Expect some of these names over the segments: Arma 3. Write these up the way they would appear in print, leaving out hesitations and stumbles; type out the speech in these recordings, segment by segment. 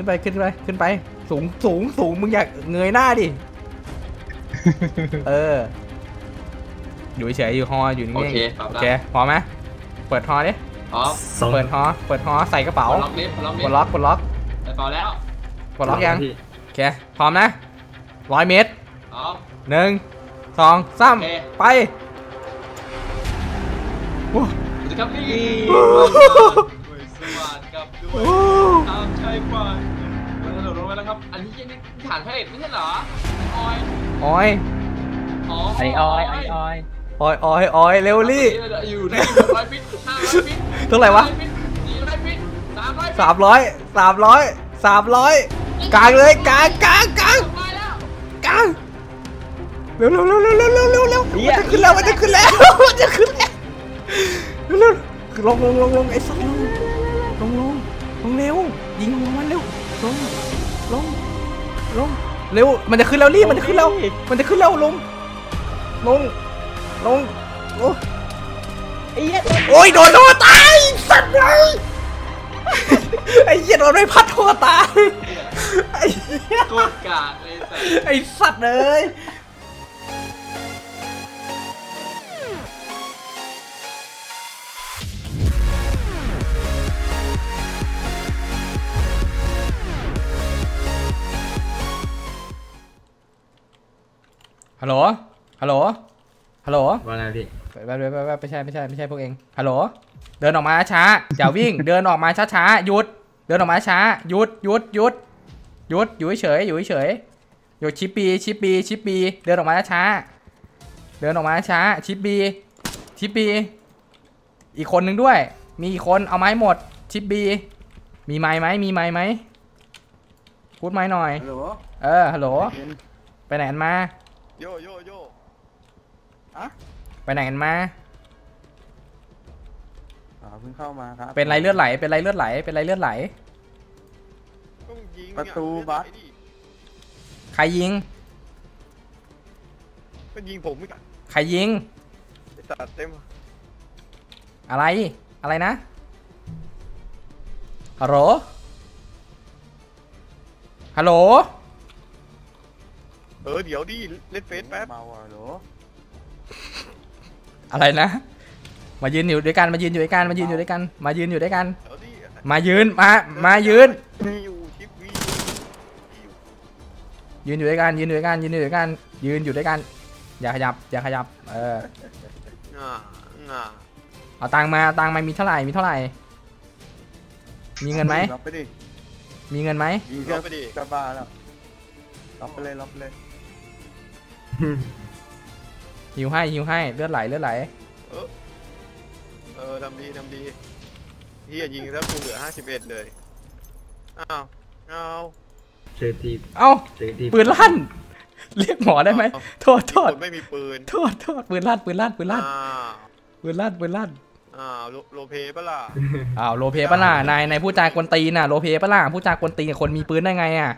ขึ้นไปสูงมึงอยากเงยหน้าดิอยู่เฉยอยู่ฮออยู่นี่โอเคพอไหมเปิดฮอดิเปิดฮอใส่กระเป๋าปลดล็อกกระเป๋าแล้วปลดล็อกยังโอเคพร้อมนะ100 เมตร1 2 3ไปกับพี่สวัสดีครับด้วยตามชายฝั่งมันกระโดดลงไปแล้วครับอันนี้ยังนี่ฐานพระเอกไม่ใช่เหรอออยเร็วลี่อยู่ใน100 ฟิต500 ฟิตเท่าไหร่วะ400 ฟิต300กลางเลยกลางเร็วมันจะขึ้นแล้วลงไอ้สัตว์ลงเร็วยิงมันเร็วลงเร็วมันจะขึ้นแล้วรีบลงโอ้ยโดนตายสัตว์เลยไอ้เหี้ยโดนไม่พัดหัวตายไอ้โคตรกากเลยไอ้สัตว์เลยฮัลโหลว่าไงพี่ไม่ใช่พวกเองฮัลโหลเดินออกมาช้าอย่าวิ่งเดินออกมาช้าๆหยุดเดินออกมาช้าหยุดอยู่เฉยอยู่ชิปปีเดินออกมาช้าชิปปีอีกคนนึงด้วยมีอีกคนเอาไม้หมดชิปปีมีไม้ไหมพูดไม้หน่อยฮัลโหลไปไหนกันมาเพิ่งเข้ามาครับเป็นไรเลือดไหลประตูบัสใครยิงก็ยิงผมไม่กันใครยิงตัดเต็มอะไรนะฮัลโหลเดี๋ยวดิเล่นเฟซแป๊บอะไรนะมายืนอยู่ด้วยกันยืนอยู่ด้วยกันอย่าขยับเอาตังค์มามีเท่าไหร่มีเงินไหมจะบ้าแล้วรับไปเลยหิวให้เลือดไหลทำดีที่ยิงซะกูเหลือ51เลยเอาปืนลั่นเรียกหมอได้ไหมโทษไม่มีปืนโทษปืนลั่นโลเพปะล่ะนายพูดจากวนตีนน่ะโลเพปะล่ะพูดจากวนตีนคนมีปืนได้ไงอ่ะ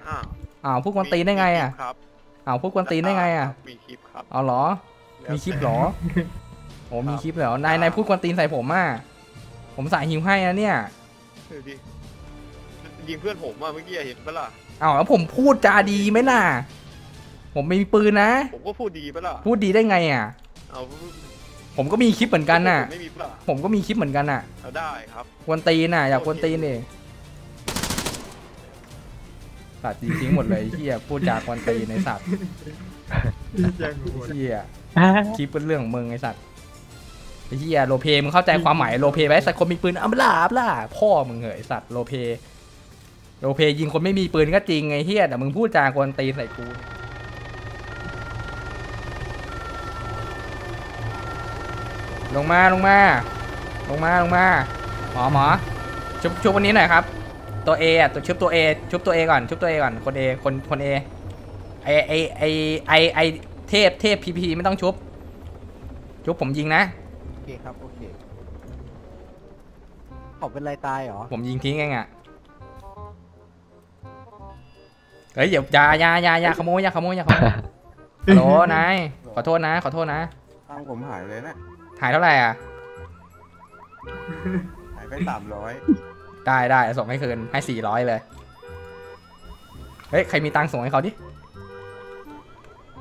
พูดกวนตีนได้ไงอ่ะมีคลิปครับเหรอมีคลิปเหรอโอ้มีคลิปเหรอนายพูดกวนตีนใส่ผมอ่ะผมสายหิวให้นะเนี่ยยิงเพื่อนผมอ่ะเมื่อกี้เห็นปะล่ะแล้วผมพูดจาดีไหมล่ะผมไม่มีปืนนะผมก็พูดดีปะล่ะพูดดีได้ไงอ่ะผมก็มีคลิปเหมือนกันน่ะได้ครับกวนตีนน่ะอยากกวนตีนดิสัตว์ทิ้งหมดเลยที่พูดจากวันตีในสัตว์ที่คิดเป็นเรื่องของมึงไอสัตว์ที่โลเพมึงเข้าใจความหมายโลเพไหมสัตว์คนมีปืนอับล่าพ่อมึงเหยสัตว์โลเพยิงคนไม่มีปืนก็จริงไอเฮียแต่มึงพูดจากวันตีใส่กูลงมาหมอชุบวันนี้หน่อยครับตัว A อ่ะชุบตัว A ก่อนคน A คน A ไอเทพ PP ไม่ต้องชุบผมยิงนะโอเคครับโอเคเขาเป็นไรตายหรอผมยิงทิ้งเองอ่ะเฮ้ยอย่าขโมยฮัลโหลนายขอโทษนะตังผมหายเลยนะหายเท่าไหร่อ่ะหายไป300ได้ส่งให้คืนให้400เลย เฮ้ยใครมีตังค์ส่งให้เขาดิ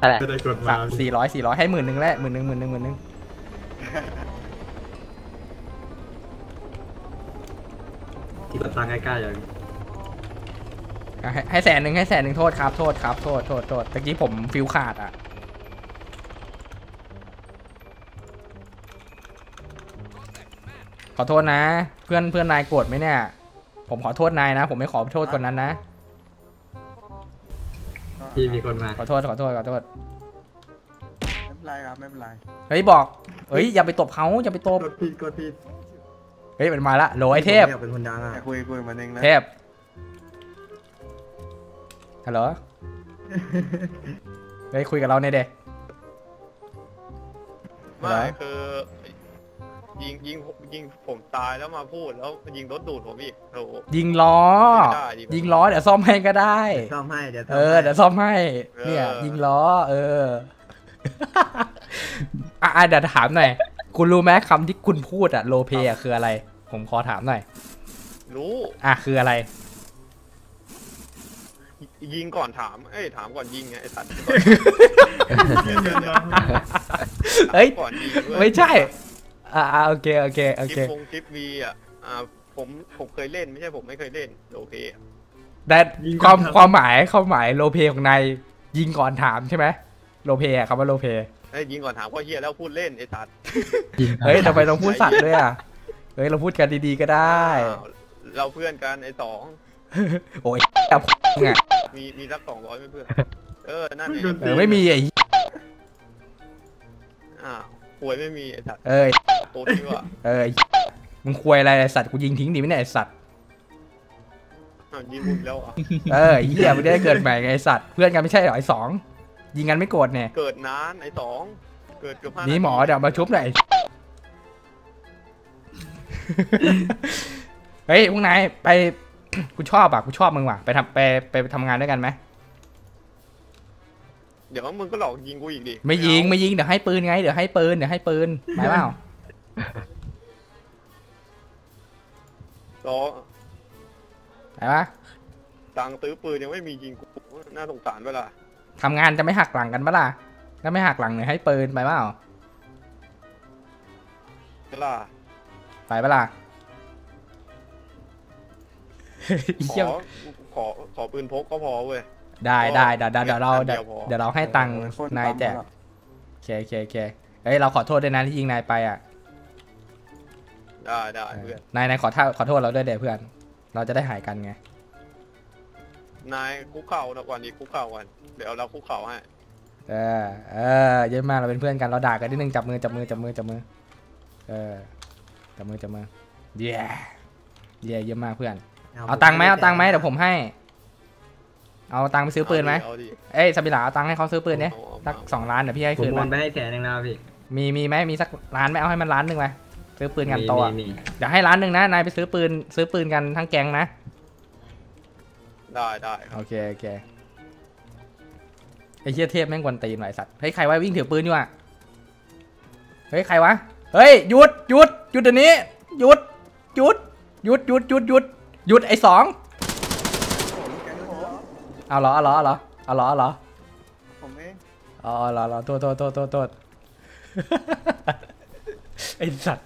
อะไร400ให้10,000แหละ10,000ที่ตังค์ใกล้ๆอย่างให้100,000โทษครับโทษตะกี้ผมฟิวขาดอ่ะขอโทษนะเพื่อนนายโกรธไหมเนี่ยผมขอโทษนายนะผมไม่ขอโทษคนนั้นนะพี่มีคนมาขอโทษไม่เป็นไรครับไม่เป็นไรเฮ้ยบอกเฮ้ยอย่าไปตบเขาอย่าไปตบกดผิดเฮ้ยมันมาละโหลไอเทพเป็นคนดังอะคุยมันเองนะเทพฮัลโหลเฮ้ยคุยกับเราเนี่ยเด็กไม่คือยิงผมตายแล้วมาพูดแล้วยิงรถดูดผมอีกโอ้ยิงล้อเดี๋ยวซ่อมให้ก็ได้เดี๋ยวซ่อมให้เนี่ยยิงล้ออ่ะเดี๋ยวถามหน่อยคุณรู้ไหมคำที่คุณพูดอะโลเปียคืออะไรผมขอถามหน่อยรู้อ่ะคืออะไรยิงก่อนถามถามก่อนยิงไงไอ้สัตว์เฮ้ยไม่ใช่โอเคคลิปวีอ่ะผมเคยเล่นไม่ใช่ผมไม่เคยเล่นโลเปแต่ความหมายโลเปของนายยิงก่อนถามใช่ไหมโลเปคำว่าโลเปยิงก่อนถามก็เฮียแล้วพูดเล่นไอ้สัตว์เฮ้ยทำไมต้องพูดสัตว์ด้วยอ่ะเฮ้ยเราพูดกันดีๆก็ได้เราเพื่อนกันไอ้สองโอ้ยมีรัก200ไม่เพื่อนนั่นไม่มีไอ้ควยไม่มีไอ้สัตว์ตัวที่ว่ามึงควยอะไรไอ้สัตว์กูยิงทิ้งดิไม่ได้ไอ้สัตว์ยิงมึงแล้วอ่ะเหี้ยมึงได้เกิดใหม่ไงไอ้สัตว์เพื่อนกันไม่ใช่หรอไอ้สองยิงกันไม่โกรธเนี่ยเกิดนานไอ้สองเกิดกับนี่หมอเดี๋ยวมาชุบหน่อยเฮ้ยพวกนายไปกูชอบมึงว่ะไปทำงานด้วยกันไหมเดี๋ยวมึงก็หลอกยิงกูอีกดิไม่ยิงเดี๋ยวให้ปืนหมายเปล่าต่อไหนวะตังตื้อปืนยังไม่มียิงกูน่าสงสารเวลาทำงานจะไม่หักหลังกันปะล่ะถ้าไม่หักหลังเนี่ยให้ปืนหมายเปล่าเวลาไปเวลาขอปืนพกก็พอเว้ยได้เดี๋ยวเราให้ตังค์นายแจกโอเคเฮ้ยเราขอโทษด้วยนะที่ยิงนายไปอ่ะได้เพื่อนนายขอโทษเราด้วยเดี๋ยวเพื่อนเราจะได้หายกันไงนายคุกเข่าวันนี้คุกเข่าวันเดี๋ยวเราคุกเข่าให้เยอะมากเราเป็นเพื่อนกันเราด่ากันนิดนึงจับมือจับมือเย้เยอะมากเพื่อนเอาตังค์ไหมเดี๋ยวผมให้เอาตังค์ไปซื้อปืนไหมเอ้ยสมิลาเอาตังค์ให้เขาซื้อปืนเนี่ยสัก2,000,000เดี๋ยวพี่ให้คืนมันไปให้100,000นะพี่มีไหมมีสักล้านไหมเอาให้มัน1,000,000ไปซื้อปืนกันโตเดี๋ยวให้1,000,000นะนายไปซื้อปืนกันทั้งแก๊งนะได้โอเคไอ้เหี้ยเทพแม่งกวนตีนหลายสัตว์เฮ้ยใครวะวิ่งถือปืนอยู่อ่ะเฮ้ยใครวะเฮ้ยหยุดเดี๋ยวนี้หยุดไอ้สองเอาเหรอผมเองเอาเหรอโทษไอ้สัตว์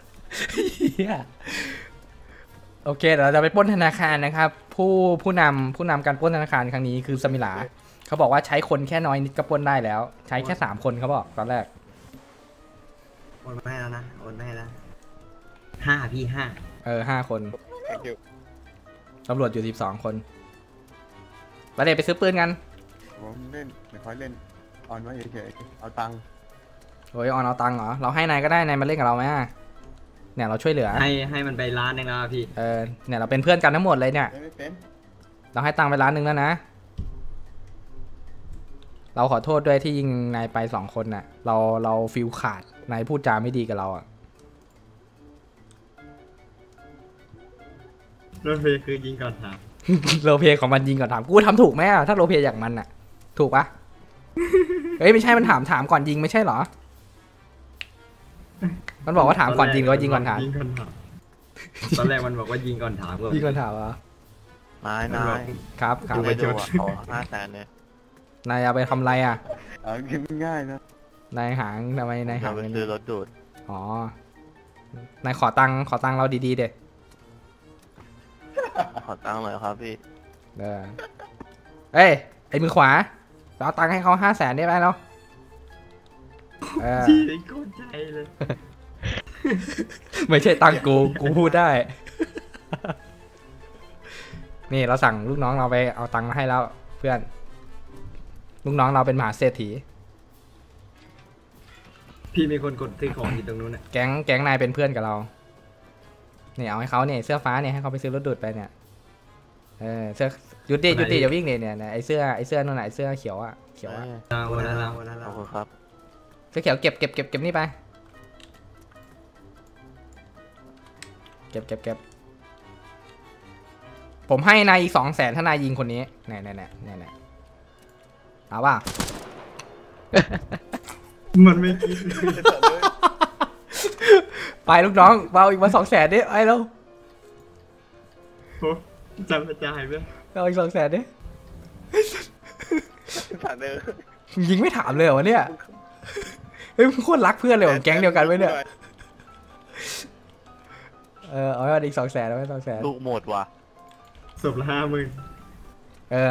โอเคเดี๋ยวเราจะไปปล้นธนาคารนะครับผู้นำการปล้นธนาคารครั้งนี้คือสมิลาเขาบอกว่าใช้คนแค่น้อยนิดก็ปล้นได้แล้วใช้แค่3คนเขาบอกตอนแรกโอนไม่แล้วนะ5 พี่ 55 คนตำรวจอยู่12 คนไปเลยไปซื้อปืนกันผมเล่นไม่ค่อยเล่นออนไว้เฉยๆเอาตังค์โอ้ยออนเอาตังค์เหรอเราให้นายก็ได้นายมาเล่นกับเราไหมเนี่ยเราช่วยเหลือให้มันไปร้านนึงนะพี่เนี่ยเราเป็นเพื่อนกันทั้งหมดเลยเนี่ยเราให้ตังค์ไป1,000,000แล้วนะเราขอโทษด้วยที่ยิงนายไป2 คนน่ะเราฟิลขาดนายพูดจาไม่ดีกับเราอ่ะโลเปคือยิงก่อนถามโลเปของมันยิงก่อนถามกูทำถูกไหมถ้าโลเปอย่างมันน่ะถูกปะเฮ้ยไม่ใช่มันถามก่อนยิงไม่ใช่หรอมันบอกว่าถามก่อนยิงหรือยิงก่อนถามตอนแรกมันบอกว่ายิงก่อนถามเหรอ นายนายครับครับไปดูว่าเขา500,000เนี่ยนายเอาไปทำไรอ่ะง่ายนะนายหางทำไมนายหางเป็นรถดูดอ๋อนายขอตังค์เราดีๆเด็ดขอตังค์หน่อยครับพี่เอ้ยไอ้มือขวาเราตังค์ให้เขา500,000ได้ไหมเราชี้ไอ้โกนใจเลยไม่ใช่ตังค์กูพูดได้นี่เราสั่งลูกน้องเราไปเอาตังค์มาให้แล้วเพื่อนลูกน้องเราเป็นมหาเศรษฐีพี่มีคนกดซื้อของอยู่ตรงนู้นน่ะแก๊งนายเป็นเพื่อนกับเราเนี่ยเอาให้เขาเนี่ยเสื้อฟ้าเนี่ยให้เขาไปซื้อรถดูดไปเนี่ยเสื้อยุติอย่าวิ่งเนี่ยไอเสื้อนู่นไหนเสื้อเขียวอ่ะเขียวอ่ะเอาครับเสื้อเขียวเก็บนี่ไปเก็บผมให้นายอีก200,000ถ้านายยิงคนนี้แน่เอาป่ะมันไม่คิดไปลูกน้องเอาอีกมา200,000ดิไอ้เราจำเป็นจะหายไปเอาอีก200,000ดิยิงไม่ถามเลยเหรอเนี่ยเฮ้ยโคตรรักเพื่อนเลยแก๊งเดียวกันไว้เนี่ยเอาอีก200,000แล้ว200,000ลูกหมดว่ะจบละ50,000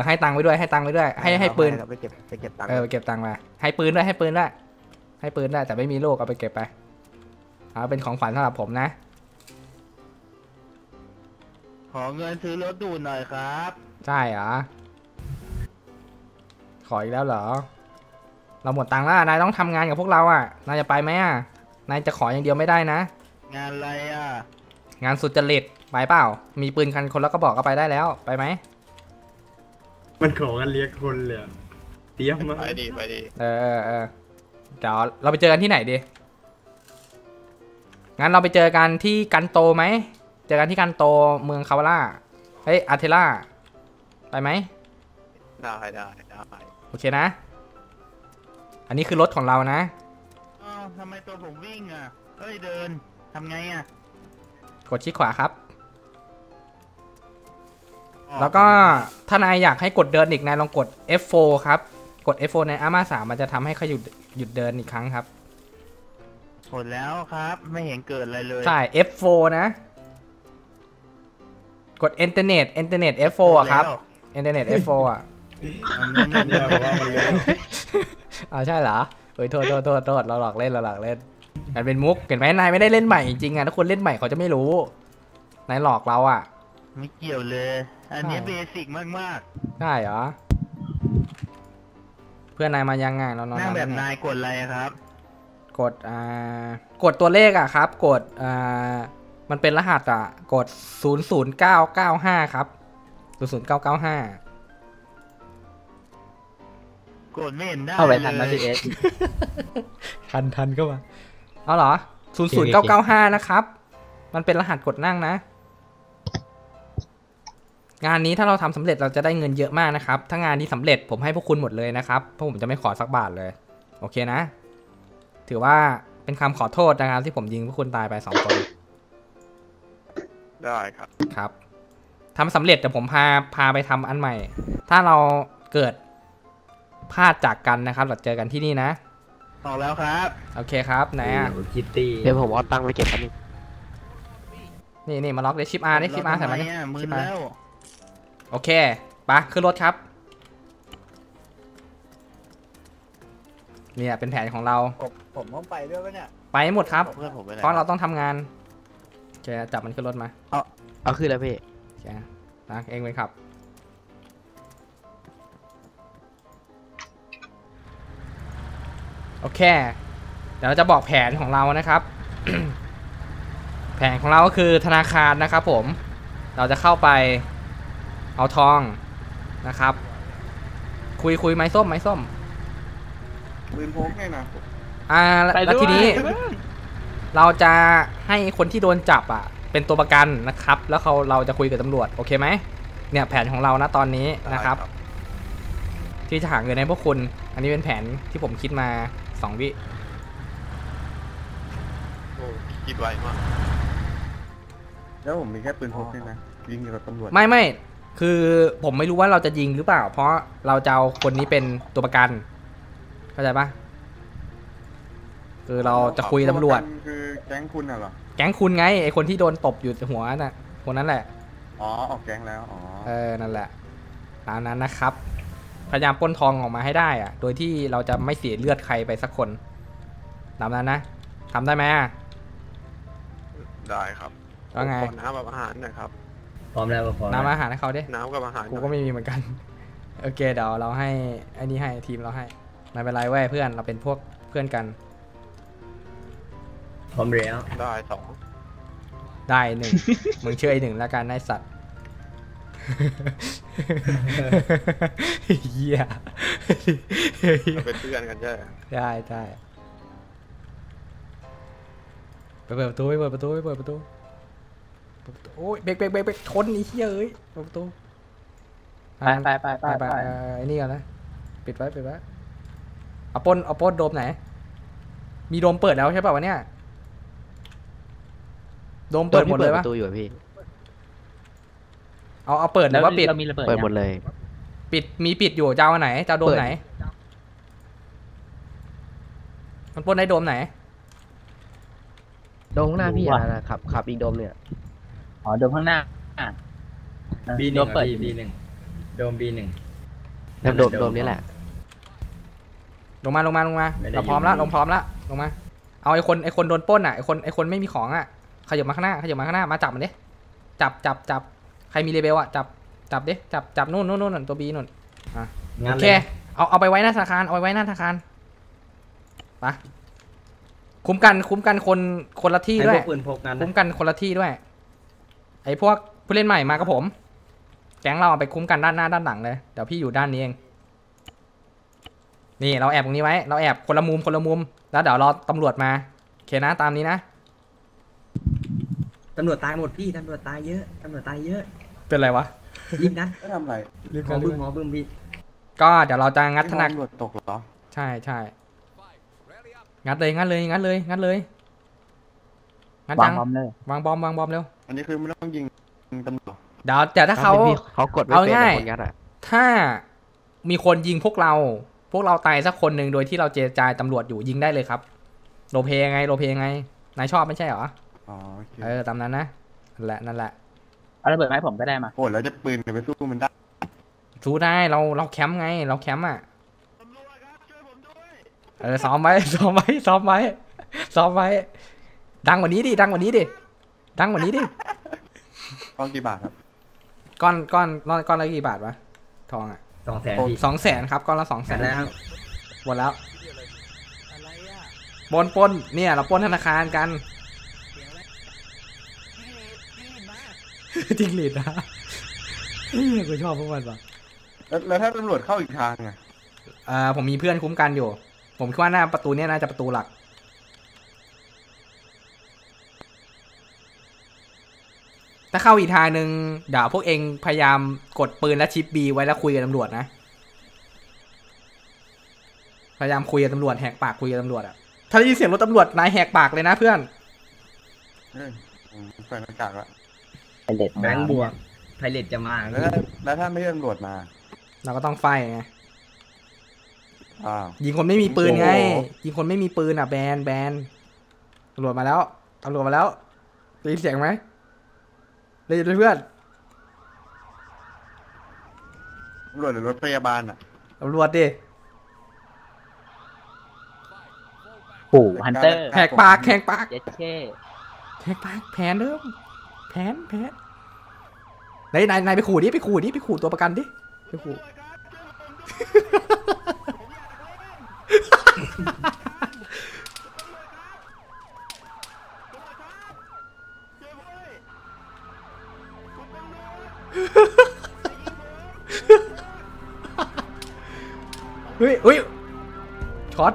ให้ตังค์ไว้ด้วยให้ปืนไปเก็บตังค์มาให้ปืนด้วยแต่ไม่มีลูกเอาไปเก็บไปเอาเป็นของฝันสำหรับผมนะขอเงินซื้อรถดูดหน่อยครับใช่เหรอขออีกแล้วเหรอเราหมดตังค์แล้วนายต้องทำงานกับพวกเราอ่ะนายจะไปไหมอ่ะนายจะขออย่างเดียวไม่ได้นะงานอะไรอ่ะงานสุดจริตไปเปล่ามีปืนคันคนแล้วก็บอกก็ไปได้แล้วไปไหมมันขอกันเรียกคนเลยเตี้ยมากไปดิเดี๋ยวเราไปเจอกันที่ไหนดีงั้นเราไปเจอกันที่กันโตไหมเจอกันที่กันโตเมืองคาวาร่าเฮ้ยอาร์เทล่าไปไหมได้โอเคนะอันนี้คือรถของเรานะทำไมตัวผมวิ่งอ่ะเฮ้ยเดินทำไงอ่ะกดชี้ขวาครับแล้วก็ถ้านายอยากให้กดเดินอีกนายลองกด F4 ครับกด F4 ในอาม่า3มันจะทำให้เขาหยุดเดินอีกครั้งครับกดแล้วครับไม่เห็นเกิดอะไรเลยใช่ F4 นะกด Internet F4 ครับ Internet F4 อ่ะใช่เหรอเฮ้ยโทษเราหลอกเล่นมันเป็นมุกเห็นไหมนายไม่ได้เล่นใหม่จริงๆอ่ะถ้าคนเล่นใหม่เขาจะไม่รู้นายหลอกเราอ่ะไม่เกี่ยวเลยอันนี้เบสิกมากใช่เหรอเพื่อนนายมายังไงเรานั่งแบบนายกดอะไรครับกดตัวเลขอ่ะครับกดมันเป็นรหัสอ่ะกด00995ครับ00995กดไม่เห็นได้เข้าไปทันมาเอสทันเข้ามาเอาเหรอ00995นะครับมันเป็นรหัสกดนั่งนะงานนี้ถ้าเราทำสำเร็จเราจะได้เงินเยอะมากนะครับถ้างานนี้สำเร็จผมให้พวกคุณหมดเลยนะครับเพราะผมจะไม่ขอสักบาทเลยโอเคนะถือว่าเป็นคำขอโทษนะครับที่ผมยิงพวกคุณตายไป2 คนได้ครับทำสำเร็จแต่ผมพาไปทำอันใหม่ถ้าเราเกิดพลาดจากกันนะครับเราเจอกันที่นี่นะออกแล้วครับโอเคครับไหนอ่ะเดี๋ยวผมเอาตังค์ไปเก็บกันนี่มาล็อกได้ชิป R ได้ชิป R ใส่มาได้ชิป Rโอเคปะขึ้นรถครับเนี่ยเป็นแผนของเราผมต้องไปด้วยป่ะเนี่ยไปหมดครับเพราะเราต้องทำงานจะจับมันขึ้นรถมาเอาขึ้นแล้วพี่ใช่นะเองเลยครับโอเคเดี๋ยวเราจะบอกแผนของเรานะครับ แผนของเราก็คือธนาคารนะครับผมเราจะเข้าไปเอาทองนะครับคุยไม้ส้มปืนพกไงนะแล้วทีนี้เราจะให้คนที่โดนจับอ่ะเป็นตัวประกันนะครับแล้วเราจะคุยกับตำรวจโอเคไหมเนี่ยแผนของเรานะตอนนี้นะครับที่จะหาเงินให้พวกคุณอันนี้เป็นแผนที่ผมคิดมา2 วิโอ้คิดไวมากแล้วผมมีแค่ปืนพกใช่ไหมยิงกับตำรวจไม่ คือผมไม่รู้ว่าเราจะยิงหรือเปล่าเพราะเราจะเอาคนนี้เป็นตัวประกันเข้าใจปะคือเราจะคุยตำรวจคือแก๊งคุณน่ะเหรอแก๊งคุณไงไอคนที่โดนตบอยู่หัวน่ะคนนั้นแหละอ๋อออกแก๊งแล้วอ๋อเออนั่นแหละตามนั้นนะครับพยายามปล้นทองออกมาให้ได้อ่ะโดยที่เราจะไม่เสียเลือดใครไปสักคนตามนั้นนะทำได้ไหมได้ครับว่าไงน้ำกับอาหารนะครับพร้อมแล้วพร้อมน้ำอาหารให้เขาดิน้ำกับอาหารกูก็ไม่มีเหมือนกันโอเคเดี๋ยวเราให้อันนี้ให้ทีมเราให้ไม่เป็นไรเว้ยเพื่อนเราเป็นพวกเพื่อนกันพร้อมแล้วได้สองได้หนึ่งมึงเชื่อไอ้หนึ่งแล้วกันไอ้สัตว์เหี้ยเป็นเพื่อนกันใช่ได้ได้ไปเปิดประตูไปเปิดประตูไปเปิดประตูโอ้ยเบรกชนนี่เหี้ยเอ้ยเปิดประตูไปไอ้นี่ก่อนนะปิดไว้เอาปนโดมไหนมีโดมเปิดแล้วใช่ป่าววะเนี่ยโดมเปิดหมดเลยปะเอาเปิดหรือว่าปิดเปิดหมดเลยปิดมีปิดอยู่เจ้าไหนเจ้าโดมไหนมันปนได้โดมไหนโดมข้างหน้าพี่นะครับขับอีกโดมเนี่ยอ๋อโดมข้างหน้าบีโดมเปิดบีหนึ่งโดมบีหนึ่งแล้วโดมนี่แหละลงมาเราพร้อมแล้วลงมาเอาไอคนโดนปล้นอ่ะไอคนไม่มีของอ่ะขยับมาข้างหน้ามาจับมันดิจับใครมีเลเบลอ่ะจับดิจับนู่นตัวบีนู่นอ่ะโอเคเอาไปไว้หน้าธนาคารไปคุ้มกันคนละที่ด้วยคุ้มกันคนละที่ด้วยไอพวกผู้เล่นใหม่มากับผมแก๊งเราไปคุ้มกันด้านหน้าด้านหลังเลยเดี๋ยวพี่อยู่ด้านนี้เองนี่เราแอบตรงนี้ไว้เราแอบคนละมุมแล้วเดี๋ยวรอตำรวจมาโอเคนะตามนี้นะตำรวจตายหมดพี่ตำรวจตายเยอะเป็นไรวะรีบนะก็ทำไรรีบบึ้มหมอบึ้มพี่ก็เดี๋ยวเราจะงัดธนาคารตำรวจตกเหรอใช่งัดเลยงัดวางบอมเลยวางบอมเร็วอันนี้คือไม่ต้องยิงตำรวจเดี๋ยวแต่ถ้าเขากดเอาง่ายถ้ามีคนยิงพวกเราตายสักคนหนึ่งโดยที่เราเจรจาตำรวจอยู่ยิงได้เลยครับโรเพยังไงนายชอบไม่ใช่เหรอเออตามนั้นนะนั่นแหละเอาระเบิดไม้ผมก็ได้มาโอ้แล้วจะปืนไปสู้มันได้สู้ได้เราแคมป์ไงเราแคมป์อ่ะเออซ้อมไว้ดังกว่านี้ดิก้อนกี่บาทครับก้อนละกี่บาทวะทองอ่ะ200,000ครับก้อนละ200,000แล้วหมดแล้วบนปนเนี่ยเราปนธนาคารกันจริงหรือนะกูชอบพวกมันว่ะแล้วถ้าตำรวจเข้าอีกทางไงผมมีเพื่อนคุ้มกันอยู่ผมคิดว่าหน้าประตูเนี่ยน่าจะประตูหลักถ้าเข้าอีกทางหนึ่งเดี๋ยวพวกเองพยายามกดปืนและชิปบีไว้แล้วคุยกับตำรวจนะพยายามคุยกับตำรวจแหกปากคุยกับตำรวจอ่ะถ้าได้ยินเสียงรถตำรวจนายแหกปากเลยนะเพื่อนใส่หน้ากากละไพเรตแบงค์บวกไพเรตจะมาแล้วถ้าไม่ได้ตำรวจมาเราก็ต้องไฟไงยิงคนไม่มีปืนไงยิงคนไม่มีปืนอ่ะแบนตำรวจมาแล้วได้ยินเสียงไหมเลยเพื่อนตำรวจหรือรถพยาบาลอ่ะตำรวจดิโอ้ฮันเตอร์แหกปากเจ๊เช่แหกปากแผนเริ่มแผนนายไปขู่ดิไปขู่ตัวประกันดิไปขู่เฮ้ยช็อต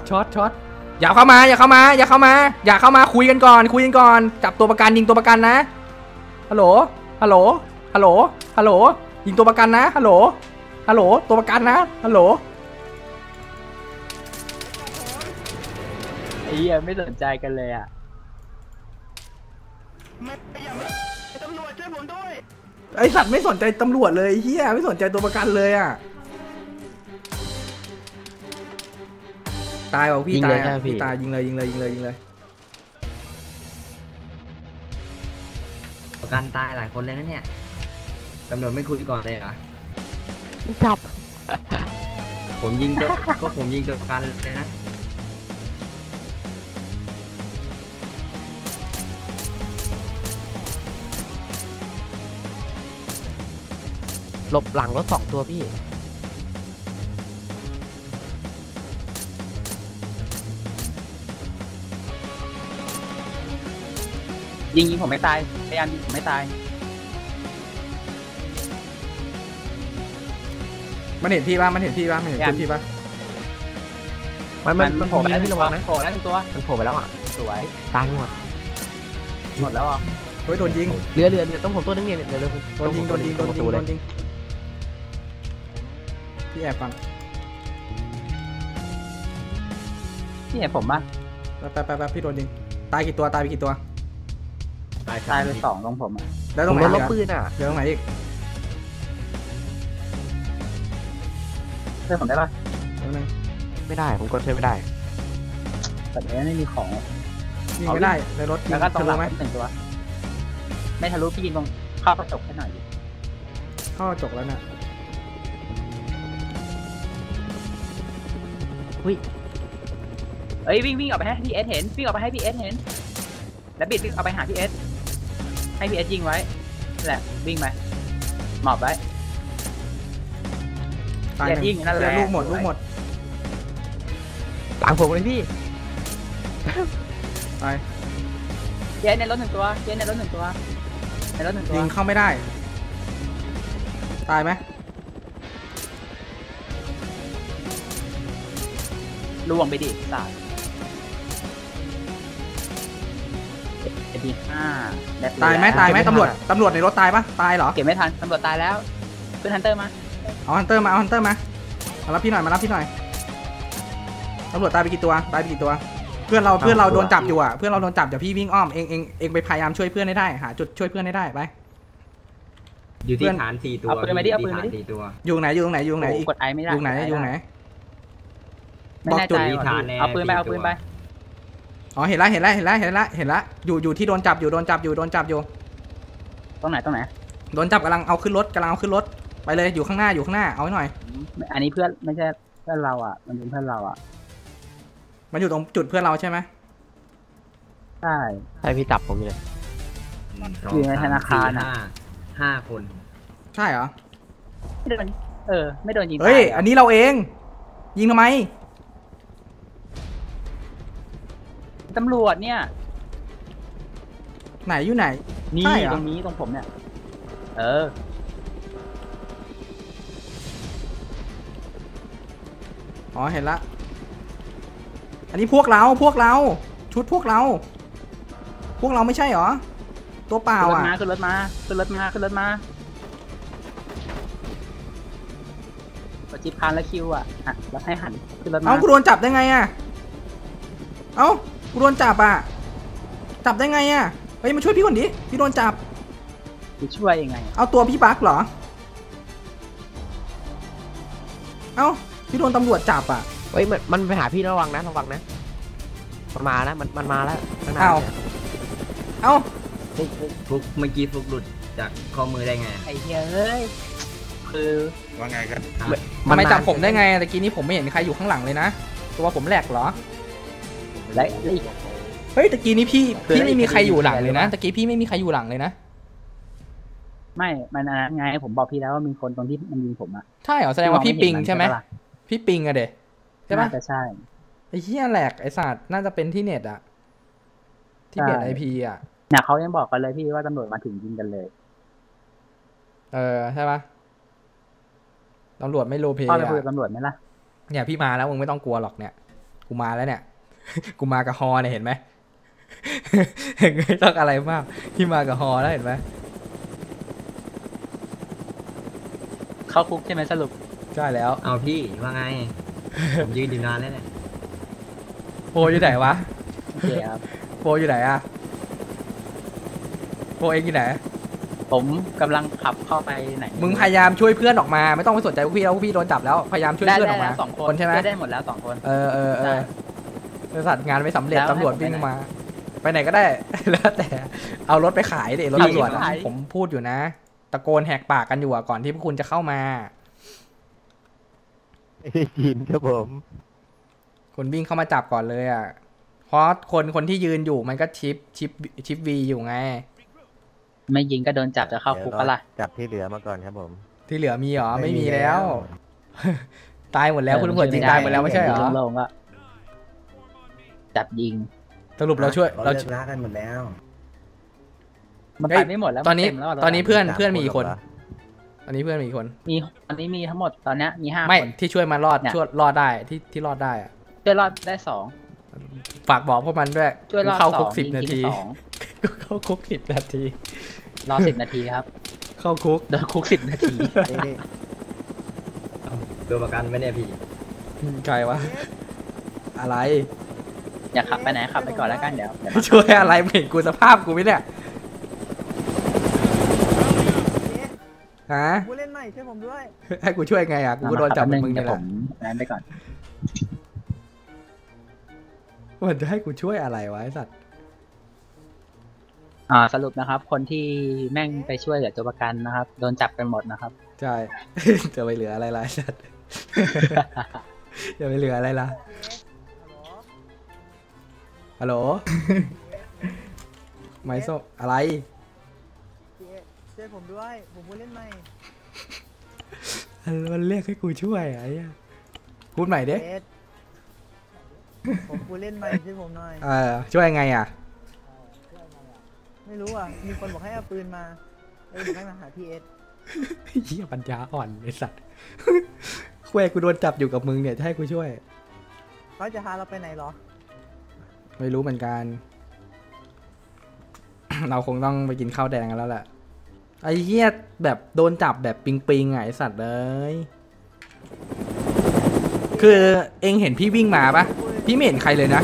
อย่าเข้ามาคุยกันก่อนจับตัวประกันยิงตัวประกันนะฮัลโหลยิงตัวประกันนะฮัลโหลตัวประกันนะฮัลโหลไอ้เหี้ยไม่สนใจกันเลยอ่ะ ไอสัตว์ไม่สนใจตำรวจเลยเฮียไม่สนใจตัวประกันเลยอ่ะตายว่ะพี่ตายพี่ตายยิงเลยยิงเลยยิงเลยยิงเลยประกันตายหลายคนเลยนะเนี่ยตำรวจไม่คุยก่อนเลยเหรอจับผมยิงก็ผมยิงประกันเลยนะหลบหลังรถสองตัวพี่ยิงผมไม่ตายพยายามยิงผมไม่ตายมันเห็นพี่ป่ะมันเห็นพี่ป่ะมันเห็นพี่ป่ะมันโผล่ไปแล้วพี่ระวังนะโผล่แล้วตัวมันโผล่ไปแล้วอ่ะสวยตายหมดแล้วอ่ะเฮ้ยโดนยิงเรือต้องผมตัวนึงเนี่ยเดี๋ยวเลยโดนยิงพี่แอบฟังพี่แอบผมป่ะไปพี่โดนยิงตายกี่ตัวตายไปกี่ตัวตายไปสองตรงผมอ่ะแล้วตรงไหนรถปืนอ่ะเดี๋ยวตรงไหนอีกเซฟผมได้ป่ะไม่ได้ผมกดเซฟไม่ได้แต่เนี้ยไม่มีของยิงไม่ได้ในรถแล้วก็ตรงหลังหนึ่งตัวไม่ทะลุพี่ยิงตรงข้าวกระจกแค่หน่อยข้าวกระจกแล้วน่ะอุ้ยเอ้ยวิ่งออกไปให้พี่เอสเห็นวิ่งออกไปให้พี่เอสเห็นแล้วบิดเอาไปหาพี่เอสให้พี่เอสยิงไว้แหละวิ่งไปหมอบไว้ยิงนั่นแหละลูกหมดตามผมเลยพี่ไปเจ๊ในรถหนึ่งตัวยิงเข้าไม่ได้ตายไหมล่วงไปดิสายตายไหมตำรวจในรถตายปะตายเหรอเก็บไม่ทันตำรวจตายแล้วขึ้นฮันเตอร์มาเอาฮันเตอร์มารับพี่หน่อยตำรวจตายไปกี่ตัวเพื่อนเราโดนจับอยู่อ่ะเพื่อนเราโดนจับเดี๋ยวพี่วิ่งอ้อมเองไปพยายามช่วยเพื่อนให้ได้หาจุดช่วยเพื่อนให้ได้ไปอยู่ที่ฐาน4ตัวอยู่ไหนกดไอไม่ได้อยู่ไหนบอกจุดที่ฐานแน่เอาปืนไปอ๋อเห็นละอยู่ที่โดนจับอยู่ตรงไหนโดนจับกำลังเอาขึ้นรถไปเลยอยู่ข้างหน้าเอาหน่อยอันนี้เพื่อนไม่ใช่เพื่อนเราอ่ะมันเป็นเพื่อนเราอ่ะมันอยู่ตรงจุดเพื่อนเราใช่ไหมใช่พี่จับผมเลยอยู่ในธนาคาร5 คนใช่เหรอไม่โดนยิงเฮ้ยอันนี้เราเองยิงทำไมตำรวจเนี่ยอยู่ไหนนี่ตรงนี้ตรงผมเนี่ยอ๋อเห็นละอันนี้พวกเราชุดพวกเราไม่ใช่หรอตัวเปล่าอ่ะขึ้นรถมาประจิบคานและคิวอ่ะแล้วให้หันขึ้นรถมาเอ้ากูโดนจับได้ไงอ่ะเอ้ากูโดนจับอ่ะจับได้ไงอ่ะเฮ้ยมาช่วยพี่คนดิพี่โดนจับพี่ช่วยยังไงเอาตัวพี่บักเหรอเอ้าพี่โดนตำรวจจับอ่ะเฮ้ยมันไปหาพี่ระวังนะมันมาแล้วมันมาแล้วเอ้าฟุกเมื่อกี้ฟุกหลุดจากข้อมือได้ไงไอ้เหี้ยเอ้ยคือว่าไงกันมันไม่จับผมได้ไงตะกี้นี้ผมไม่เห็นใครอยู่ข้างหลังเลยนะตัวผมแหลกเหรอเฮ้ยตะกี้นี้พี่ไม่มีใครอยู่หลังเลยนะตะกี้พี่ไม่มีใครอยู่หลังเลยนะไม่มันไงผมบอกพี่แล้วว่ามีคนตรงที่มันยิงผมอะใช่เหรอแสดงว่าพี่ปิงใช่ไหมพี่ปิงอะเด็กใช่ปะใช่ไอ้เหี้ยแหลกไอ้ศาสตร์น่าจะเป็นที่เน็ตอะที่เปลี่ยน IP อะเนี่ยเขายังบอกกันเลยพี่ว่าตำรวจมาถึงยิงกันเลยใช่ปะตำรวจไม่โลเพย์อะตำรวจไหมล่ะเนี่ยพี่มาแล้วมึงไม่ต้องกลัวหรอกเนี่ยกูมาแล้วเนี่ยกูมากับฮอเนี่ยเห็นไหมเห็นไม่ต้องอะไรมากที่มากับฮอแล้วเห็นไหมเข้าคุกใช่ไหมสรุปใช่แล้วเอาพี่ว่าไงผมยืนอยู่นานแล้วเนี่ยโปอยู่ไหนวะโปอยู่ไหนอะโปเองอยู่ไหน ผมกำลังขับเข้าไปไหนมึงพยายามช่วยเพื่อนออกมาไม่ต้องไปสนใจพวกพี่แล้วพวกพี่โดนจับแล้วพยายามช่วยเพื่อนออกมาสองคนใช่ไหมได้หมดแล้วสองคนบริษัทงานไม่สำเร็จตำรวจวิ่งมาไปไหนก็ได้แล้วแต่เอารถไปขายดิรถตำรวจผมพูดอยู่นะตะโกนแหกปากกันอยู่ก่อนที่พวกคุณจะเข้ามาไม่ได้ยินครับผมคนวิ่งเข้ามาจับก่อนเลยอ่ะเพราะคนที่ยืนอยู่มันก็ชิปวีอยู่ไงไม่ยิงก็โดนจับจะเข้าคุกอะไรจับที่เหลือมาก่อนครับผมที่เหลือมีหรอไม่มีแล้วตายหมดแล้วคุณตำรวจยิงตายหมดแล้วไม่ใช่หรอจับยิงสรุปเราช่วยเราชนะกันหมดแล้วมันไปไม่หมดแล้วตอนนี้เพื่อนมีกี่คนอันนี้เพื่อนมีกี่คนมีอันนี้มีทั้งหมดตอนนี้มี5คนไม่ที่ช่วยมารอดช่วยรอดได้ที่รอดได้อะช่วยรอดได้2ฝากบอกพวกมันด้วยเข้าคุก10 นาทีเข้าคุก10 นาทีรอ10 นาทีครับเข้าคุกเดินคุก10 นาทีดูประกันไม่แน่พี่ใจวะอะไรอยากขับไปไหนขับไปก่อนแล้วกันเดี๋ยวช่วยอะไรเห็นกูสภาพกูไม่เนี่ยฮะกูเล่นใหม่ช่วยผมด้วยให้กูช่วยไงอ่ะกูโดนจับมึงเนี่ยผมนั่นไปก่อนมันจะให้กูช่วยอะไรวะไอ้สัตว์สรุปนะครับคนที่แม่งไปช่วยเหลือตัวประกันนะครับโดนจับไปหมดนะครับใช่จะไปเหลืออะไรล่ะสัตว์จะไปเหลืออะไรล่ะฮัลโหลไมโซอะไรช่วยผมด้วยผมเล่นใหม่มันเรียกให้กูช่วยไอ้พูดใหม่เด้ผมกูเล่นใหม่ช่วยผมหน่อยช่วยไงอ่ะไม่รู้อ่ะมีคนบอกให้เอาปืนมาเลยบอกให้มาหาพีเอสเหี้ยปัญญาอ่อนไอ้สัตว์แควกูโดนจับอยู่กับมึงเนี่ยจะให้กูช่วยเขาจะพาเราไปไหนหรอไม่รู้เหมือนกันเราคงต้องไปกินข้าวแดงกันแล้วแหละไอ้เหี้ยแบบโดนจับแบบปิงไงไอ้สัตว์เลยคือเองเห็นพี่วิ่งมาปะพี่ไม่เห็นใครเลยนะ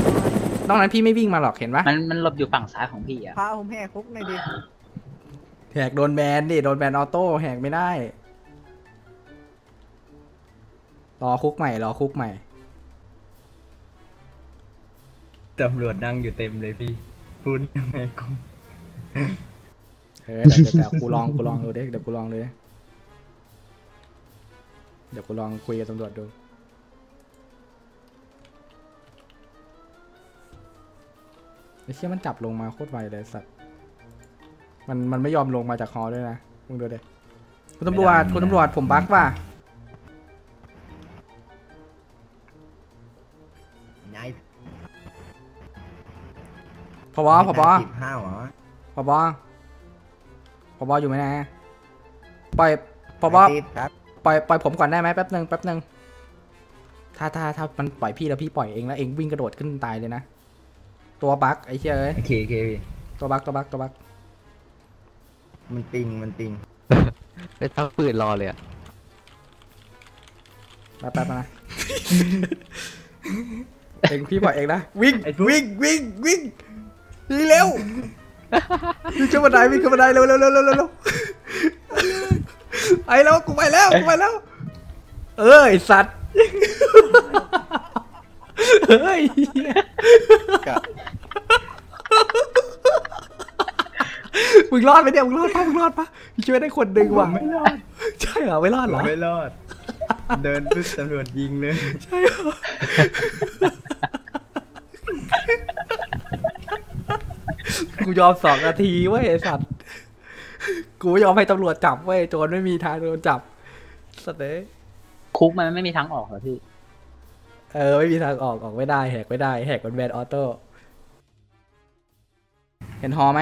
นอกนั้นพี่ไม่วิ่งมาหรอกเห็นปะมันหลบอยู่ฝั่งซ้ายของพี่อ่ะพาผมแหกคุกหน่อยดิแหกโดนแบนดิโดนแบนออโต้แหกไม่ได้รอคุกใหม่ตำรวจนั่งอยู่เต็มเลยพี่พูดยังไงกูแต่กูลองดูดิเดี๋ยวกูลองคุยกับตำรวจดูไอ้เชี่ยมันจับลงมาโคตรไวเลยสัตว์มันไม่ยอมลงมาจากคอด้วยนะมึงดูดิคุณตำรวจผมบั๊กป่ะพบอยู่ไหมนะปล่อยพบปล่อยผมก่อนได้ไหมแป๊บนึงถ้ามันปล่อยพี่แล้วพี่ปล่อยเองแล้วเองวิ่งกระโดดขึ้นตายเลยนะตัวบั๊กไอ้เชี่ยเลยโอเคพี่ตัวบั๊กมันปิงได้ทั้งปืนรอเลยอ่ะแป๊บนะเองพี่ปล่อยเองนะวิ่งเร็วอยู่ขึ้นบันไดวิ่งขึ้นบันไดเร็วไอ้แล้วกูไปแล้วเอ้ยสัตว์เฮ้ยมึงรอดไหมเนี่ยมึงรอดปะช่วยได้คนดึงว่ะไม่รอดใช่เหรอไม่รอดเดินปุ๊บตำรวจยิงเลยใช่เหรอกูยอม2 นาทีเว้ยไอ้สัตว์กูยอมให้ตำรวจจับเว้ยโจรไม่มีทางโดนจับสัตว์เอ้ยคุกมันไม่มีทางออกเหรอพี่ไม่มีทางออกไม่ได้แหกบนแบนออโต้เห็นฮอไหม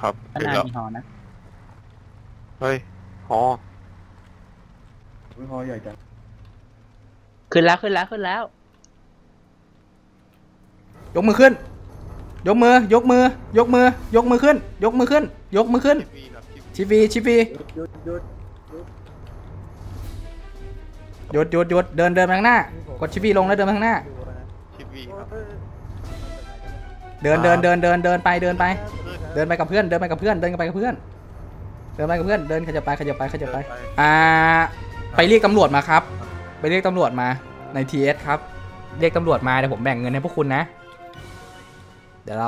ครับไม่ได้มีฮอนะเฮ้ยฮอใหญ่จังขึ้นแล้วยกมือขึ้นยกมือขึ้นยกมือขึ้นชีฟีหยุดเดินไปข้างหน้ากดชีฟีลงแล้วเดินไปข้างหน้า เดินเดินเดินเดินเดินไปเดินไปเดินไปกับเพื่อนเดินไปกับเพื่อนเดินไปกับเพื่อนเดินไปกับเพื่อนเดินขยับไปขยับไปขยับไปไปเรียกตำรวจมาครับไปเรียกตำรวจมาในทีเอสครับเรียกตำรวจมาเดี๋ยวผมแบ่งเงินให้พวกคุณนะเดี๋ยว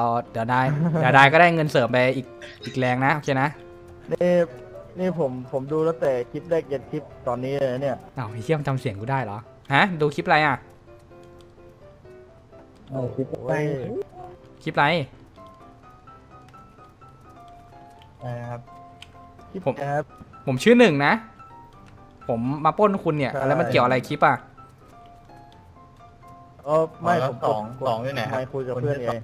ได้ก็ได้เงินเสริมไปอีกแรงนะโอเคนะนี่ผมดูแล้วแต่คลิปแรกยันคลิปตอนนี้เลยเนี่ยอ้าวไอ้เชี่ยมันจำเสียงกูได้เหรอฮะดูคลิปอะไรอ่ะคลิปอะไรครับคลิปผมชื่อหนึ่งนะผมมาปล้นคุณเนี่ยแล้วมันเกี่ยวอะไรคลิปอ่ะไม่ผมสองด้วยไหนคุยกับเพื่อนเอง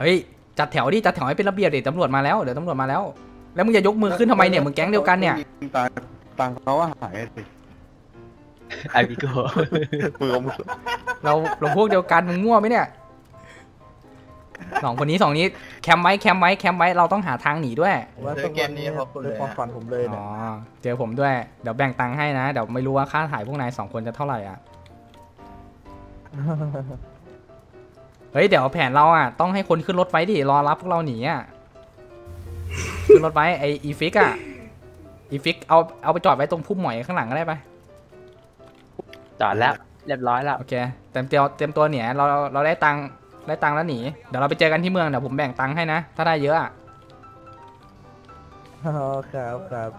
เฮ้ยจัดแถวดิจัดแถวให้เป็นระเบียบดิตำรวจมาแล้วเดี๋ยวตำรวจมาแล้วแล้วมึงจะยกมือขึ้นทำไมเนี่ยมึงแก๊งเดียวกันเนี่ยต่างเขาว่าหายสิไอพี่โก้เราพวกเดียวกันมึงมั่วไหมเนี่ยสองคนนี้แคมไว้เราต้องหาทางหนีด้วยเกมนี้ครับเลยความฝันผมเลยอ๋อเจอผมด้วยเดี๋ยวแบ่งตังค์ให้นะเดี๋ยวไม่รู้ว่าค่าถ่ายพวกนายสองคนจะเท่าไหร่อ่ะเฮ้ยเดี๋ยวแผนเราอ่ะต้องให้คนขึ้นรถไว้ดิรอรับพวกเราหนีอ่ะขึ้นรถไว้ไออีฟิกอ่ะอีฟิกเอาไปจอดไว้ตรงพุ่มหมอยข้างหลังก็ได้ไปจอดแล้วเรียบร้อยแล้วโอเคเต็มตัวเนี่ยเราได้ตังค์แล้วหนีเดี๋ยวเราไปเจอกันที่เมืองเดี๋ยวผมแบ่งตังค์ให้นะถ้าได้เยอะอ่ะครับ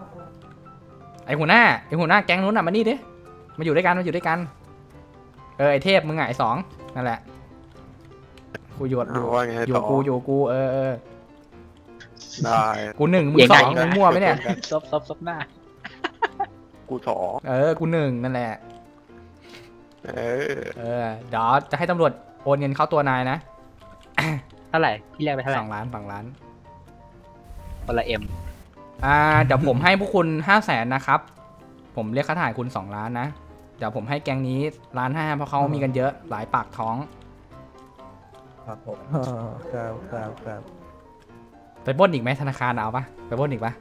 ไอหัวหน้าแก๊งนู้นอ่ะมานี่ดิมาอยู่ด้วยกันไอเทพมึงไงสองนั่นแหละกูอยู่กูเออได้กูหนึ่งมึงสองมึงมั่วไหมเนี่ยซบหน้ากูสองกูหนึ่งนั่นแหละเดี๋ยวจะให้ตำรวจโอนเงินเข้าตัวนายนะเท่าไหร่ที่แรกไปเท่าไหร่2 ล้านคนละMเดี๋ยวผมให้พวกคุณ500,000นะครับผมเรียกค่าถ่ายคุณ2 ล้านนะเดี๋ยวผมให้แกงนี้1.5 ล้านเพราะเขามีกันเยอะหลายปากท้องครับผมครับไปบ่นอีกไหมธนาคารเอาปะไปบ่นอีกปะ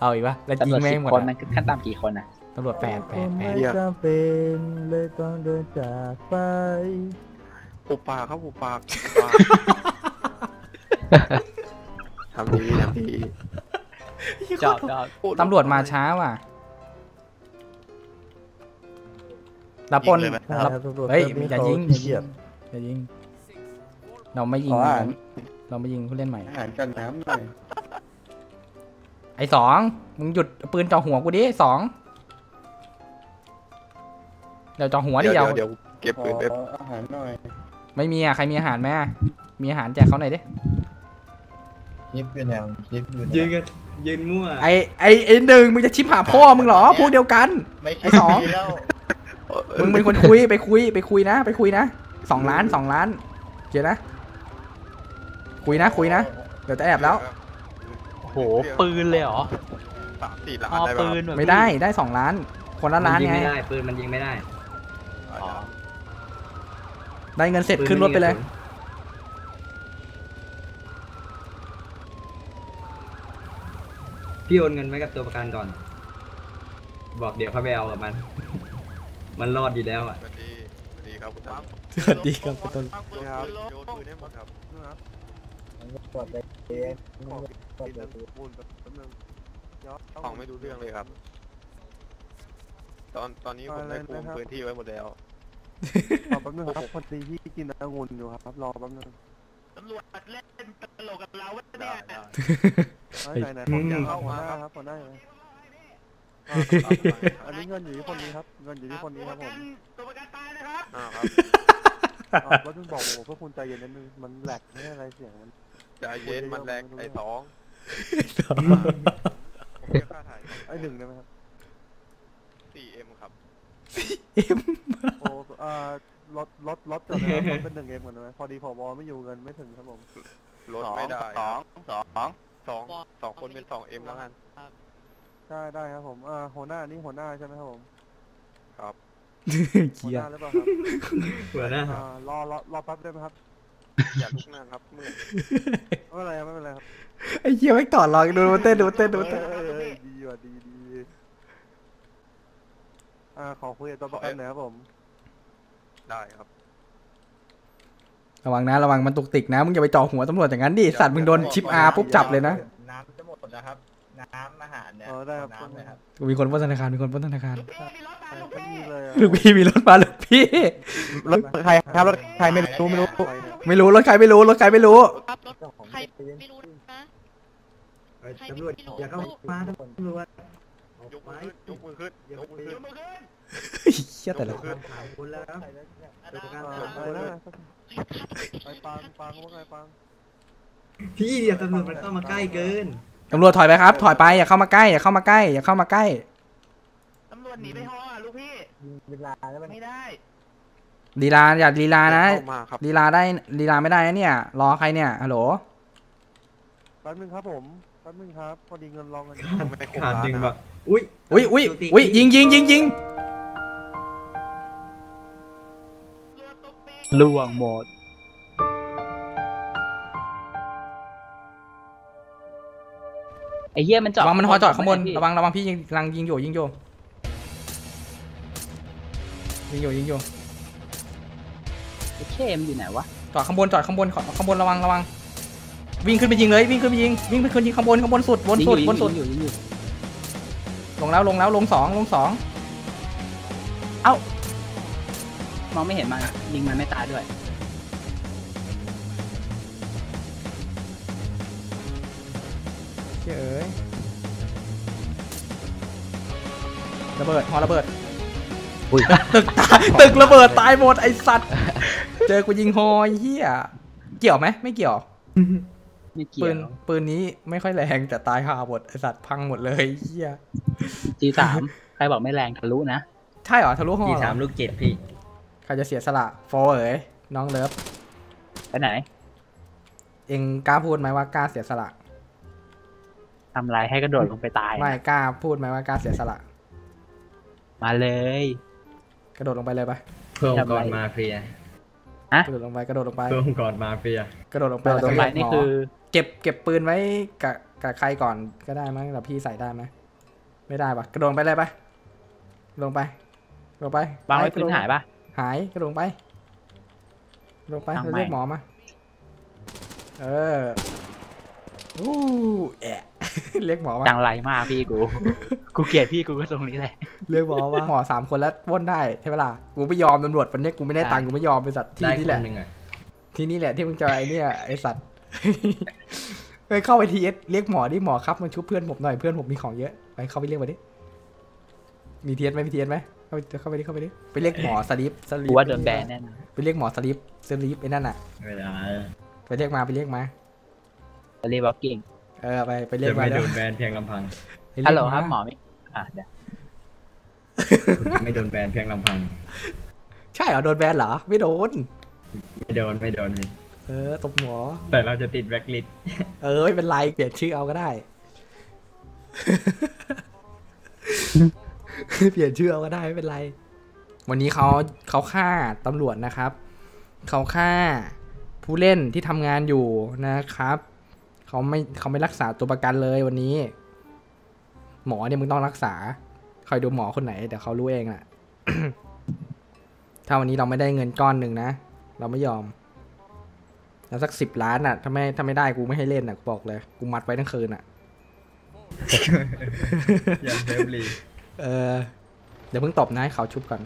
เอาอีกปะแล้วจริงไหมหมดคนนั้นขั้นต่ำกี่คนนะตำรวจ8ไม่จำเป็นเลยต้องเดินจากไปปูปากทำดีจอบตำรวจมาช้าว่ะรับปนเฮ้ยอย่ายิงเราไม่ยิงผู้เล่นใหม่หันกันน้ำหน่อยไอ้สองมึงหยุดปืนจ่อหัวกูดิสองเดี๋ยวจ่อหัวดิเดี๋ยวเก็บปืนเก็บอาหารหน่อยไม่มีอ่ะใครมีอาหารไหมมีอาหารแจกเขาหน่อยดิยิบอยู่แล้วยืนมั่วไอ้หนึ่งมึงจะชิบหาพ่อมึงเหรอพูดเดียวกันไอ้สองมึงเป็นคนคุยไปคุยนะ2 ล้านเจอนะคุยนะเดี๋ยวจะแอบแล้วโหปืนเลยเหรอ3-4 ล้านได้ปืนไม่ได้2 ล้านคนละ1 ล้านไงปืนมันยิงไม่ได้ได้เงินเสร็จขึ้นรถไปเลยพี่โอนเงินไว้กับตัวประกันก่อนบอกเดี๋ยวพาไปเอากับมันรอดดีแล้วอ่ะสวัสดีครับคุณต้นของไม่ดูเรื่องเลยครับตอนนี้ผมได้คุมพื้นที่ไว้หมดแล้วรอแป๊บนึงครับพอดีที่กินองุ่นอยู่ครับรอแป๊บนึงตำรวจเล่นตลกกับเราเนี่ยไหนผมอยากเข้ามาครับผมได้เลยอันนี้เงินอยู่ที่คนนี้ครับผมตัวประกันตายนะครับแล้วต้องบอกผมเพื่อคุณใจเย็นนิดนึงมันแหลกไม่อะไรเสียงมันใจเย็นมันแหลกไอ้สองไอ้หนึ่งได้ไหมครับ 4M ครับ 4M โอ้รถจอดเป็น1Mก่อนไหมพอดีผบ.ไม่อยู่เงินไม่ถึงครับผมรถไม่ได้สองคนเป็น2Mแล้วกันได้ครับผมหัวหน้าใช่ไหมครับผมครับหัวหน้าหรือเปล่าครับหัวหน้ารอแป๊บได้ไหมครับอย่าลุกนั่งครับไม่เป็นไรครับไอ้เหี้ยไม่ต่อรอดูเต้นดีว่ะดีขอคุยกับตัวประกันหน่อยครับผม ได้ครับระวังนะระวังมันตุกติกนะมึงอย่าไปจ่อหัวตำรวจอย่างนั้นดิสัตว์มึงโดนชิปอาปุ๊บจับเลยนะน้ำจะหมดนะครับน้ำอาหารเนี่ยได้ครับมีคนปล้นธนาคารมีคนปล้นธนาคารลูกพี่มีรถมาลูกพี่รถใครครับรถใครไม่รู้รถใครไม่รู้รถใครไม่รู้ตำรวจอย่าเข้ามาตำรวจยกมือขึ้นยกมือขึ้นยกมือขึ้นเชี่ยแต่ละคนไปปังว่าไงปังพี่อย่าตำรวจมันเข้ามาใกล้เกินตำรวจถอยไปครับถอยไปอย่าเข้ามาใกล้อย่าเข้ามาใกล้อย่าเข้ามาใกล้ตำรวจหนีไปห้องลูกพี่ลีลาไม่ได้ลีลาอย่าลีลานะลีลาได้ลีลาไม่ได้นะเนี่ยรอใครเนี่ยฮัลโหลแป๊บนึงครับผมแป๊บนึงครับพอดีเงินรองกันขาดจริงแบบอุ้ยยิงล่วงหมดไอ้เหี้ยมันจอดมันหอจอดข้างบนระวังพี่ยิงอยู่เข้มอยู่ไหนวะจอดข้างบนระวังวิ่งขึ้นไปยิงเลยวิ่งขึ้นยิงข้างบนสุดบนสุดลงแล้วลงสองเอ้ามองไม่เห็นมันยิงมันไม่ตายด้วยเจ๋ยระเบิดพอระเบิดตึกระเบิดตายหมดไอสัตว์เจอกูยิงหอยเหี้ยเกี่ยวไหมไม่เกี่ยวปืนนี้ไม่ค่อยแรงแต่ตายห่าหมดไอสัตว์พังหมดเลยเหี้ย G3 ใครบอกไม่แรงทะลุนะใช่หรอทะลุห้อง G3 ลูกเจ็ดพี่ใครจะเสียสละโฟเอ๋ยน้องเลิฟไปไหนเอ็งกล้าพูดไหมว่ากล้าเสียสละทำไรให้กระโดดลงไปตายไม่กล้าพูดไหมว่ากล้าเสียสละมาเลยกระโดดลงไปเลยปะเพื่อองค์กรมาเฟียกระโดดลงไปเพื่อองค์กรมาเฟียกระโดดลงไปนี่คือเก็บปืนไว้กับใครก่อนก็ได้มั้งแต่พี่ใส่ได้ไหมไม่ได้ปะกระโดดไปเลยปะลงไปบางไว้ปืนหายปะหายกระโดดไปเรียกหมอมาอู้แอะเรียกหมอมาจังไรมากพี่กูเกลียดพี่กูก็ตรงนี้แหละเรียกหมอว่าหมอ3คนแล้วว่นได้ใช่ไหมล่ะกูไม่ยอมตำรวจวันนี้กูไม่ได้ตังค์กูไม่ยอมเป็นสัตว์ที่นี่แหละที่มึงจะไอ้เนี่ยไอ้สัตว์ไปเข้าไปทีเอสเรียกหมอดิหมอครับมาชุบเพื่อนผมหน่อยเพื่อนผมมีของเยอะไปเข้าไปเรียกมาดิมีทีเอสไหมเข้าไปดิไปเรียกหมอสลิปว่าเดินแบนแน่นอนไปเรียกหมอสลิปไอ้นั่นอ่ะไปเรียกมารีบล็อกกิ้งไปเรียกมาเดี๋ยวไม่โดนแบนเพียงลำพังฮัลโหลครับหมอมิเดี๋ยวไม่โดนแบนเพียงลำพังใช่เหรอโดนแบนเหรอไม่โดนตบหมอแต่เราจะติดแบล็คลิสต์ไม่เป็นไรเปลี่ยนชื่อเอาก็ได้ไม่เป็นไรวันนี้เขาฆ่าตำรวจนะครับเขาฆ่าผู้เล่นที่ทำงานอยู่นะครับเขาไม่รักษาตัวประกันเลยวันนี้หมอเนี่ยมึงต้องรักษาคอยดูหมอคนไหนแต่เขารู้เองแหละ ถ้าวันนี้เราไม่ได้เงินก้อนหนึ่งนะเราไม่ยอมแล้วสัก10 ล้านน่ะถ้าไม่ได้กูไม่ให้เล่นน่ะกูบอกเลยกูมัดไว้ทั้งคืนน่ะ อย่างเดบลีเดี๋ยวเพิ่งตบนะให้เขาชุบก่อน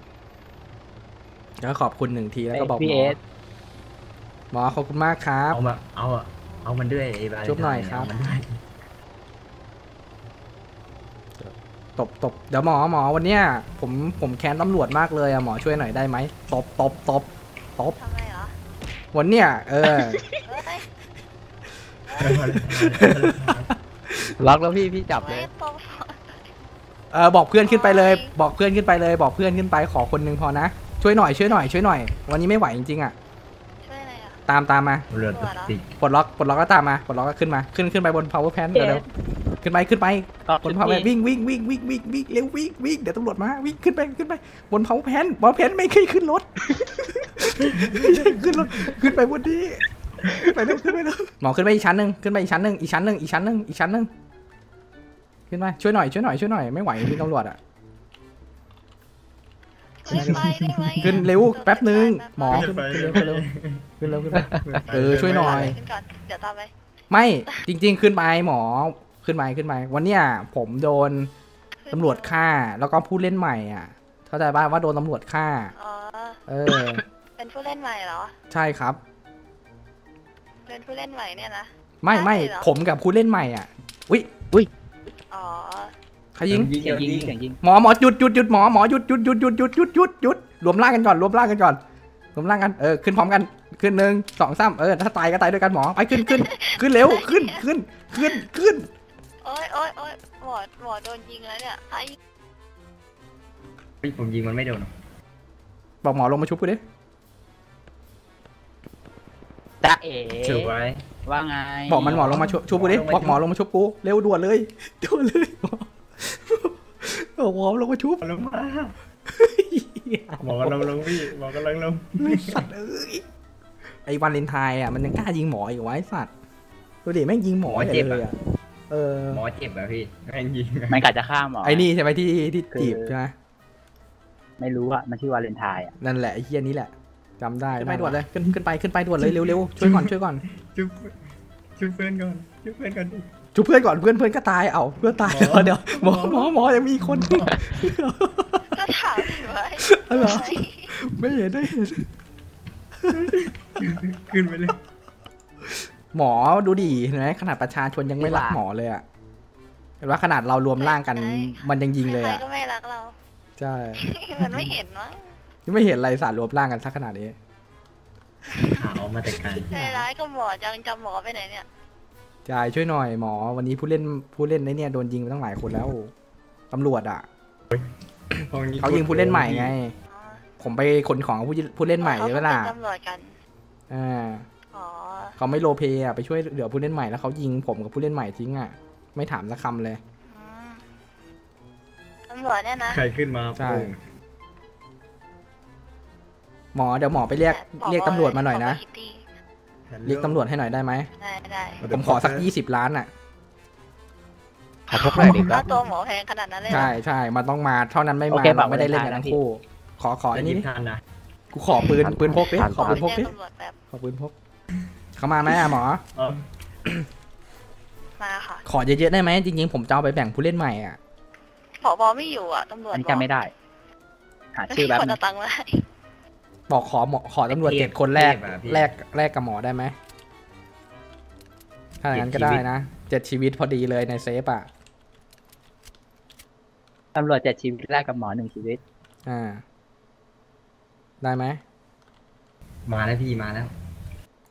แล้วขอบคุณ1 ทีแล้วก็บอกหมอขอบคุณมากครับเอามันด้วยชุบหน่อยครับตบเดี๋ยวหมอวันเนี้ยผมแค้นตำรวจมากเลยอะหมอช่วยหน่อยได้ไหมตบทำไมเหรอวันเนี้ยล็อกแล้วพี่จับเลยบอกเพื่อนขึ้นไปเลยขอคนนึงพอนะช่วยหน่อยวันนี้ไม่ไหวจริงๆอะตามมาปลดล็อกก็ตามมาปลดล็อกก็ขึ้นไปบน power plant เร็วขึ้นไปบน power plant วิ่งเร็ววิ่งเดี๋ยวตำรวจมาวิ่งขึ้นไปบน power plant ไม่เคยขึ้นรถขึ้นไปบนนี้ไปเร็วหมอขึ้นไปอีกชั้นหนึ่งขึ้นไปช่วยหน่อยไม่ไหวพี่ตำรวจอะ ขึ้นเร็วแป๊บนึงหมอขึ้นเร็วขึ้นเร็วขึ้นช่วยหน่อยเดี๋ยวตามไปไม่จริงๆขึ้นไปหมอขึ้นไปวันเนี้ยผมโดนตำรวจฆ่าแล้วก็ผู้เล่นใหม่อ่ะเข้าใจป่ะว่าโดนตำรวจฆ่าเป็นผู้เล่นใหม่เหรอใช่ครับเป็นผู้เล่นใหม่เนี่ยนะไม่ผมกับผู้เล่นใหม่อ่ะอุ้ยอ๋อขยิงหมอหยุดหมอหยุดรวมร่างกันก่อนขึ้นพร้อมกันขึ้น1 2 3ถ้าตายก็ตายด้วยกันหมอไปขึ้นเร็วขึ้นโอ้ยหมอโดนยิงแล้วเนี่ยไอ้ผมยิงมันไม่โดนบอกหมอลงมาชุบกูดิตาเอ๋ว่าไงบอกมันหมอลงมาชุบกูดิบอกหมอลงมาชุบกูเร็วด่วนเลยหมอลงมาชุบหมอกำลังลงพี่หมอกำลังลงสัตว์เอ้ยไอ้วาเลนไทน์อ่ะมันยังกล้ายิงหมออีกวะไอ้สัตว์ดูดิแม่งยิงหมอเลยอ่ะหมอเจ็บอะพี่แม่งยิงมันกะจะฆ่าหมอไอ้นี่ใช่ไหมที่จีบใช่ไหมไม่รู้อะมันชื่อวาเลนไทน์อ่ะนั่นแหละไอ้เหี้ยนี้แหละจำได้ไปด่วนเลยขึ้นไปด่วนเลยเร็วช่วยก่อนช่วยเพื่อนก่อนช่วยเพื่อนก่อนเพื่อนก็ตายเอาเพื่อนตายเดี๋ยวหมอยังมีคนก็ถามไว้ไม่เห็นได้ขึ้นไปเลยหมอดูดิเห็นไหมขนาดประชาชนยังไม่รักหมอเลยอ่ะเห็นว่าขนาดเรารวมร่างกันมันยังยิงเลยอ่ะก็ไม่รักเราใช่มันไม่เห็นวะยังไม่เห็นอะไรสารรวมร่างกันซะขนาดนี้เอามาแต่ไกลใจร้ายก็หมอยังจำหมอไปไหนเนี่ยใช่ช่วยหน่อยหมอวันนี้ผู้เล่นในเนี่ยโดนยิงไปตั้งหลายคนแล้วตำรวจอ่ะเขายิงผู้เล่นใหม่ไงผมไปขนของผู้เล่นใหม่เลยเวลาเขาไม่โรเพย์ไปช่วยเหลือผู้เล่นใหม่แล้วเขายิงผมกับผู้เล่นใหม่ทิ้งอ่ะไม่ถามสักคำเลยตำรวจเนี่ยนะใครขึ้นมาใช่หมอเดี๋ยวหมอไปเรียกตำรวจมาหน่อยนะเรียกตำรวจให้หน่อยได้ไหมได้ผมขอสัก20 ล้านอ่ะขอพกหน่อยดิครับตัวหมอแพงขนาดนั้นเลยใช่มันต้องมาเท่านั้นไม่มาเราไม่ได้เล่นกันทั้งคู่ขออันนี้กูขอปืนพกดิขอปืนพกเขามาไหมอ่ะหมอมาค่ะขอเยอะๆได้ไหมจริงๆผมจะเอาไปแบ่งผู้เล่นใหม่อ่ะผบ.ไม่อยู่อ่ะตำรวจอันนี้จะไม่ได้หาชื่อแบบบอกขอตำรวจ7 คนแรกกับหมอได้ไหมถ้าอย่างนั้นก็ได้นะ7 ชีวิตพอดีเลยในเซฟอ่ะตำรวจ7 ชีวิตแรกกับหมอ1 ชีวิตได้ไหมมาแล้วพี่มาแล้ว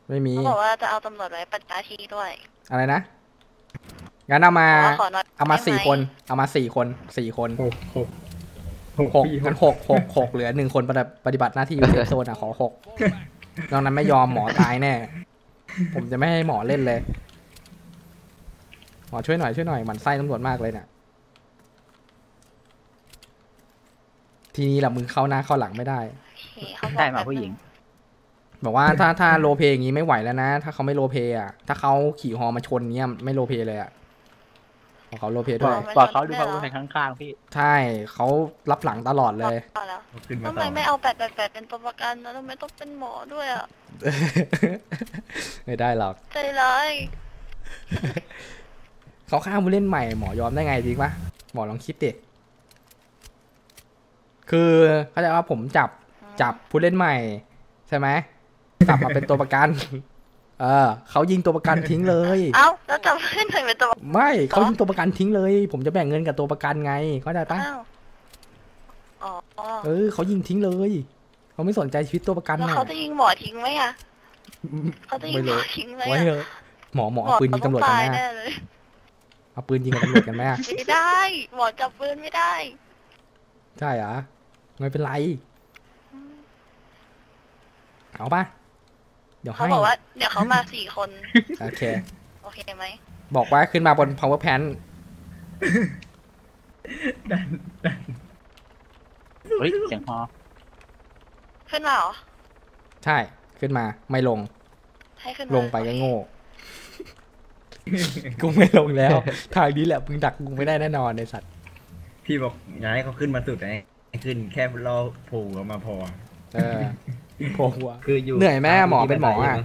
ไม่มีเขาบอกว่าจะเอาตำรวจไว้ประจาชีด้วยอะไรนะงั้นเอามา4 คน6เหลือ1 คนปฏิบัติหน้าที่อยู่ในโซนอ่ะขอ6นอกนั้นไม่ยอมหมอตายแน่ผมจะไม่ให้หมอเล่นเลยหมอช่วยหน่อยมันไส้ตำรวจมากเลยเนี่ยทีนี้ล่ะมึงเข้าหน้าเข้าหลังไม่ได้ได้มาผู้หญิงบอกว่าถ้าโรเพย์อย่างนี้ไม่ไหวแล้วนะถ้าเขาไม่โรเพย์อ่ะถ้าเขาขี่ฮอมาชนเนี้ยไม่โรเพย์เลยอ่ะเขาโรเพย์ด้วยบอกเขาดูว่าเป็นข้างๆพี่ใช่เขารับหลังตลอดเลยทำไมไม่เอา888เป็นตัวประกันแล้วทำไมต้องเป็นหมอด้วยอ่ะไม่ได้หรอกใจร้ายเขาฆ่าผู้เล่นใหม่หมอยอมได้ไงจริงปะหมอลองคิดดิคือเขาจะว่าผมจับผู้เล่นใหม่ใช่ไหมจับมาเป็นตัวประกันเขายิงตัวประกันทิ้งเลยเอ้าแล้วจับผู้เล่นใหม่เป็นตัวไม่เขายิงตัวประกันทิ้งเลยผมจะแบ่งเงินกับตัวประกันไงเข้าใจปะเขายิงทิ้งเลยเขาไม่สนใจชีวิตตัวประกันแล้วเขาจะยิงหมอทิ้งไหมอ่ะเขาจะยิงหมอทิ้งไหมหมอเอาปืนยิงตำรวจกันแน่เลยเอาปืนยิงตำรวจกันแม่ไม่ได้หมอจับปืนไม่ได้ใช่อ่ะไม่เป็นไรเอาป่ะเดี๋ยวเขาบอกว่าเดี๋ยวเขามา4 คนโอเคไหมบอกว่าขึ้นมาบน powerpoint ดันเฮ้ยเสียงพอขึ้นมาเหรอใช่ขึ้นมาไม่ลงให้ขึ้นลงไปก็โง่กูไม่ลงแล้วทางนี้แหละมึงดักกูไม่ได้แน่นอนไอ้สัตว์พี่บอกอย่าให้เขาขึ้นมาสุดไง ขึ้นแค่รอโผล่ออกมาพอโผล่หัวคืออยู่เหนื่อยแม่หมอเป็นหมออ่ะ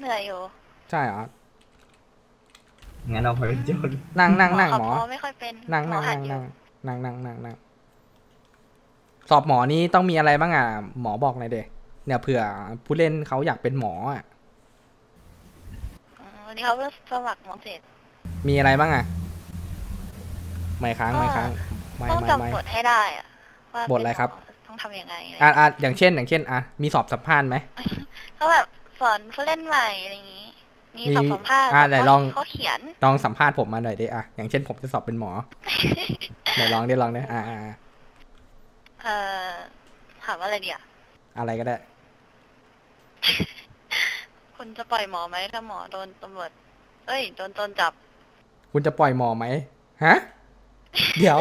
เหนื่อยอยู่ใช่เหรองั้นเราไปเป็นโจรนั่งหมอไม่ค่อยเป็นนั่งสอบหมอนี้ต้องมีอะไรบ้างอ่ะหมอบอกหน่อยเด็กเนี่ยเผื่อผู้เล่นเขาอยากเป็นหมออ่ะวันนี้เขาเริ่มสมัครหมอเสร็จมีอะไรบ้างอ่ะไม่ค้างต้องจำบทให้ได้อะบทอะไรครับต้องทำยังไงอย่างเช่นอ่ะมีสอบสัมภาษณ์ไหมเขาแบบสอนผู้เล่นใหม่อะไรอย่างนี้มีสอบสัมภาษณ์แต่เขาเขียนลองสัมภาษณ์ผมมาหน่อยดิอ่ะอย่างเช่นผมจะสอบเป็นหมอเดี๋ยวลองดิถามอะไรดีอ่ะอะไรก็ได้คุณจะปล่อยหมอไหมถ้าหมอโดนตำรวจโดนโจรจับคุณจะปล่อยหมอไหมฮะเดี๋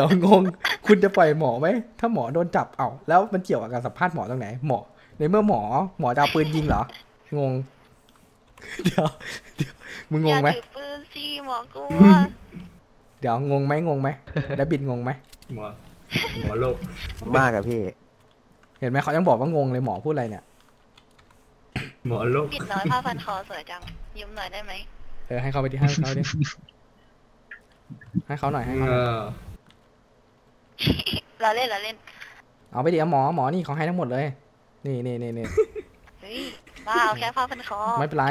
ยวงงคุณจะปล่อยหมอไหมถ้าหมอโดนจับเอ้าแล้วมันเกี่ยวกับการสัมภาษณ์หมอตรงไหนหมอในเมื่อหมอดาวปืนยิงเหรองงเดี๋ยวมึงงงไหมปืนซีหมอกลัวเดี๋ยวงงไหมแล้วบิดงงไหมหมอโลกบ้ากับพี่เห็นไหมเขายังบอกว่างงเลยหมอพูดอะไรเนี่ยหมอโลกบิดน้อยผ้าพันคอสวยจังยืมหน่อยได้ไหมให้เขาไปดิให้เขาหน่อยเราเล่นเอาไปดิหมอนี่เขาให้ทั้งหมดเลยนี่ว้าวแค่ผ้าพันคอไม่เป็นไร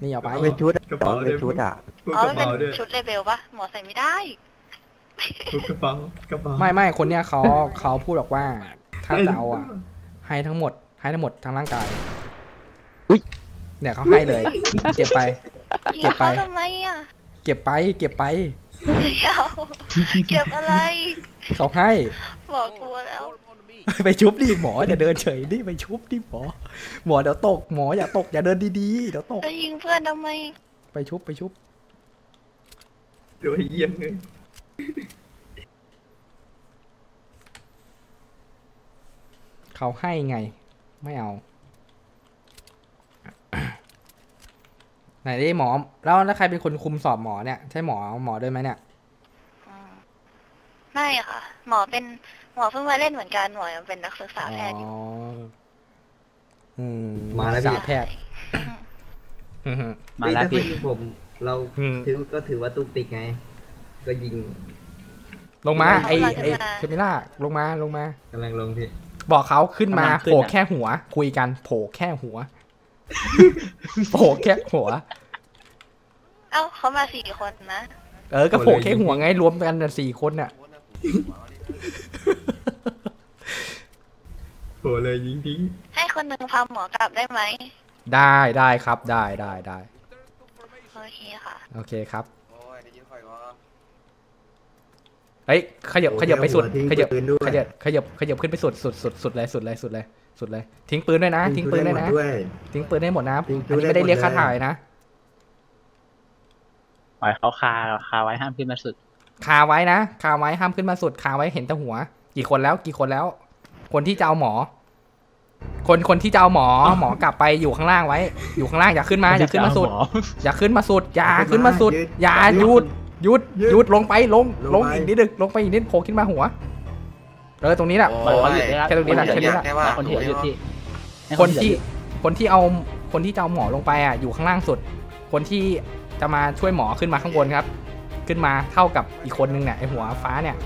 นี่เอาไปเป็นชุดกระเป๋าเป็นชุดอ่ะเป็นชุดเลเวลปะหมอใส่ไม่ได้กระเป๋าไม่คนเนี้ยเขาพูดบอกว่าถ้าจะเอาอ่ะให้ทั้งหมดทั้งร่างกายเนี่ยเขาให้เลยเก็บไปทำไมอ่ะเก็บไปเก็บอะไรเขาให้บอกกลัวแล้วไปชุบดิหมออย่าเดินเฉยดิไปชุบดิหมอเดี๋ยวตกหมออย่าตกอย่าเดินดีๆเดี๋ยวตกจะยิงเพื่อนทำไมไปชุบเดี๋ยวเยี่ยงเลยเขาให้ไงไม่เอาไหนดิหมอแล้วถ้าใครเป็นคนคุมสอบหมอเนี่ยใช่หมอด้วยไหมเนี่ยไม่ค่ะหมอเพิ่งมาเล่นเหมือนกันหมอเป็นนักศึกษาแพทย์อยู่มาแล้วพี่แพทย์มาแล้วพี่ผมเราถือว่าตุ๊กติ๊กไงก็ยิงลงมาไอ้เทมิล่าลงมากำลังลงพี่บอกเขาขึ้นมาโผล่แค่หัวคุยกันโผล่แค่หัวเอ้าเขามาสี่คนนะก็โผล่แค่หัวไงรวมกันสี่คนน่ะโผล่เลยยิงทิ้งให้คนหนึ่งพาหมอกลับได้ไหมได้ครับได้โอเคค่ะโอเคครับเฮ้ยขยับไปสุดขยับขึ้นไปสุดเลยทิ้งปืนด้วยนะทิ้งปืนได้หมดนะอันนี้ไม่ได้เรียกค่าถ่ายนะปล่อยเขาคาไว้ห้ามขึ้นมาสุดคาไว้นะคาไว้ห้ามขึ้นมาสุดคาไว้เห็นแต่หัวกี่คนแล้วคนที่จะเอาหมอคนที่จะเอาหมอ กลับไปอยู่ข้างล่างไว้อยู่ข้างล่างอย่าขึ้นมาสุดอย่าหยุดลงอีกนิดนึงลงไปอีกนิดโผล่ขึ้นมาหัวตรงนี้แหละแค่ตรงนี้แหละคนที่เอาคนที่จะเอาหมอลงไปอ่ะอยู่ข้างล่างสุดคนที่จะมาช่วยหมอขึ้นมาข้างบนครับขึ้นมาเท่ากับอีกคนนึงเนี่ยไอหัวฟ้าเนี่ย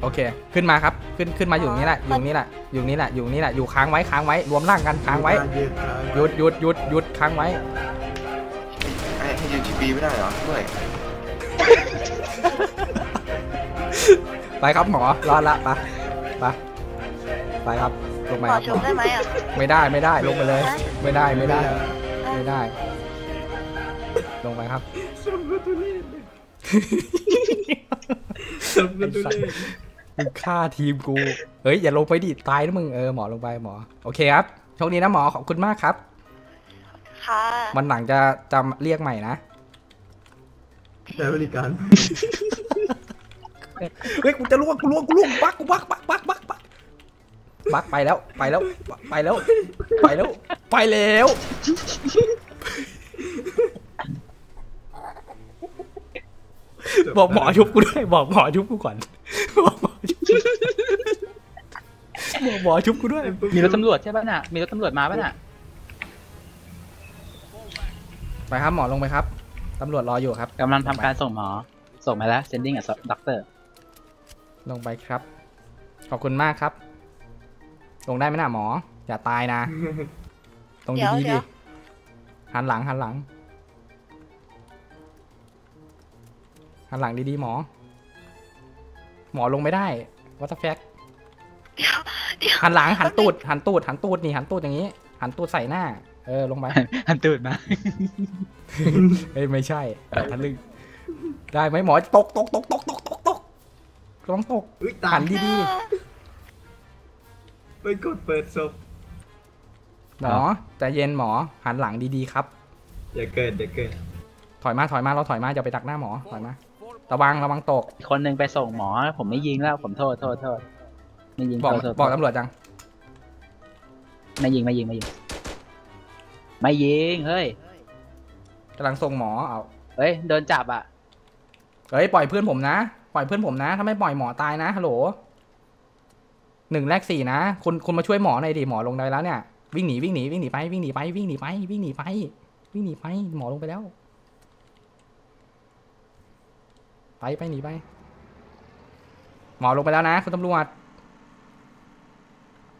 โอเคขึ้นมาครับขึ้นมาอยู่นี่แหละอยู่นี่แหละอยู่ค้างไว้รวมร่างกันค้างไว้หยุดค้างไว้ยืนทีบีไม่ได้เหรอด้วยไปครับหมอรอดละไปครับลงไปครับไม่ได้ลงไปเลยไม่ได้ลงไปครับมึงฆ่าทีมกูเฮ้ยอย่าลงไปดิตายนะมึงหมอลงไปหมอโอเคครับโชคดีนะหมอขอบคุณมากครับมันหลังจะเรียกใหม่นะใช้บริการเฮ้ยกูจะล่วงบักไปแล้ว บอกหมอชุบกูด้วยบอกหมอชุบกูก่อนบอกหมอชุบกูด้วยมีรถตำรวจใช่ป่ะน่ะมีรถตำรวจมาป่ะน่ะไปครับหมอลงไปครับตำรวจรออยู่ครับกำลังทำการส่งหมอส่งไปแล้ว sending อ่ะด็อกเตอร์ลงไปครับขอบคุณมากครับลงได้ไหมน่ะหมออย่าตายนะตรงดีดิหันหลังดีๆหมอลงไม่ได้วัตถุแฟกหันหลังหันตูดนี่หันตูดอย่างนี้หันตูดใส่หน้าเออลงไปหันตูดมาเฮ้ยไม่ใช่หันลึกได้ไหมหมอตกลองตกหันดีๆไปกดเปิดศพหมอใจเย็นหมอหันหลังดีๆครับอย่าเกิดถอยมาเราถอยมาอย่าไปดักหน้าหมอถอยมาระวังตกคนหนึ่งไปส่งหมอผมไม่ยิงแล้วผมโทษไม่ยิงบอกตำรวจจังไม่ยิงเฮ้ยกำลังส่งหมอเอาเฮ้ยโดนจับอ่ะเฮ้ยปล่อยเพื่อนผมนะถ้าไม่ปล่อยหมอตายนะฮัลโหล1 แลก 4นะคุณมาช่วยหมอหน่อยดิหมอลงได้แล้วเนี่ยวิ่งหนีไปหมอลงไปแล้วไปหนีไปหมอลงไปแล้วนะคุณตำรวจ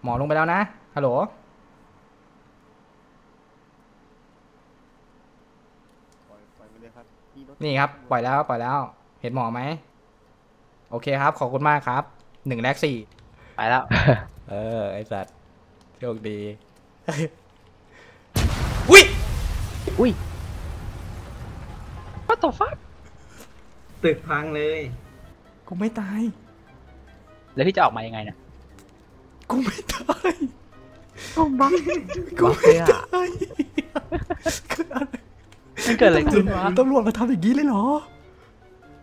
หมอลงไปแล้วนะฮัลโหลนี่ครับปล่อยแล้วเห็นหมอไหมโอเคครับขอบคุณมากครับ1 แลก 4ไปแล้วเออไอสัตว์โชคดีอุ้ยWhat the fuck ตึกพังเลยกูไม่ตายแล้วพี่จะออกมายังไงนะกูไม่ตายกูไม่ตายมันเกิดอะไรขึ้นวะตำรวจมาทำอย่างนี้เลยเหรอ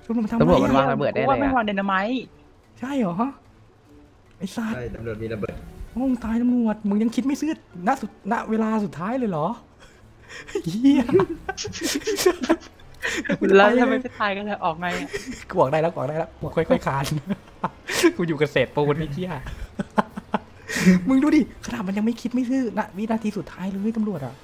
ตำรวจมันวางระเบิดได้เลยว่าไม่วางเดนไมท์ใช่เหรอไอ้สัตว์ตำรวจมีระเบิดมึงตายตำรวจมึงยังคิดไม่ซื่อณเวลาสุดท้ายเลยเหรอเฮียแล้วทำไมไม่ตายกันเลยออกไงกูบอกได้แล้วค่อยๆคานกูอยู่เกษตรปูนไอ้เหี้ยมึงดูดิขนาดมันยังไม่คิดไม่ซื่อณวินาทีสุดท้ายเลยตำรวจอ่ะ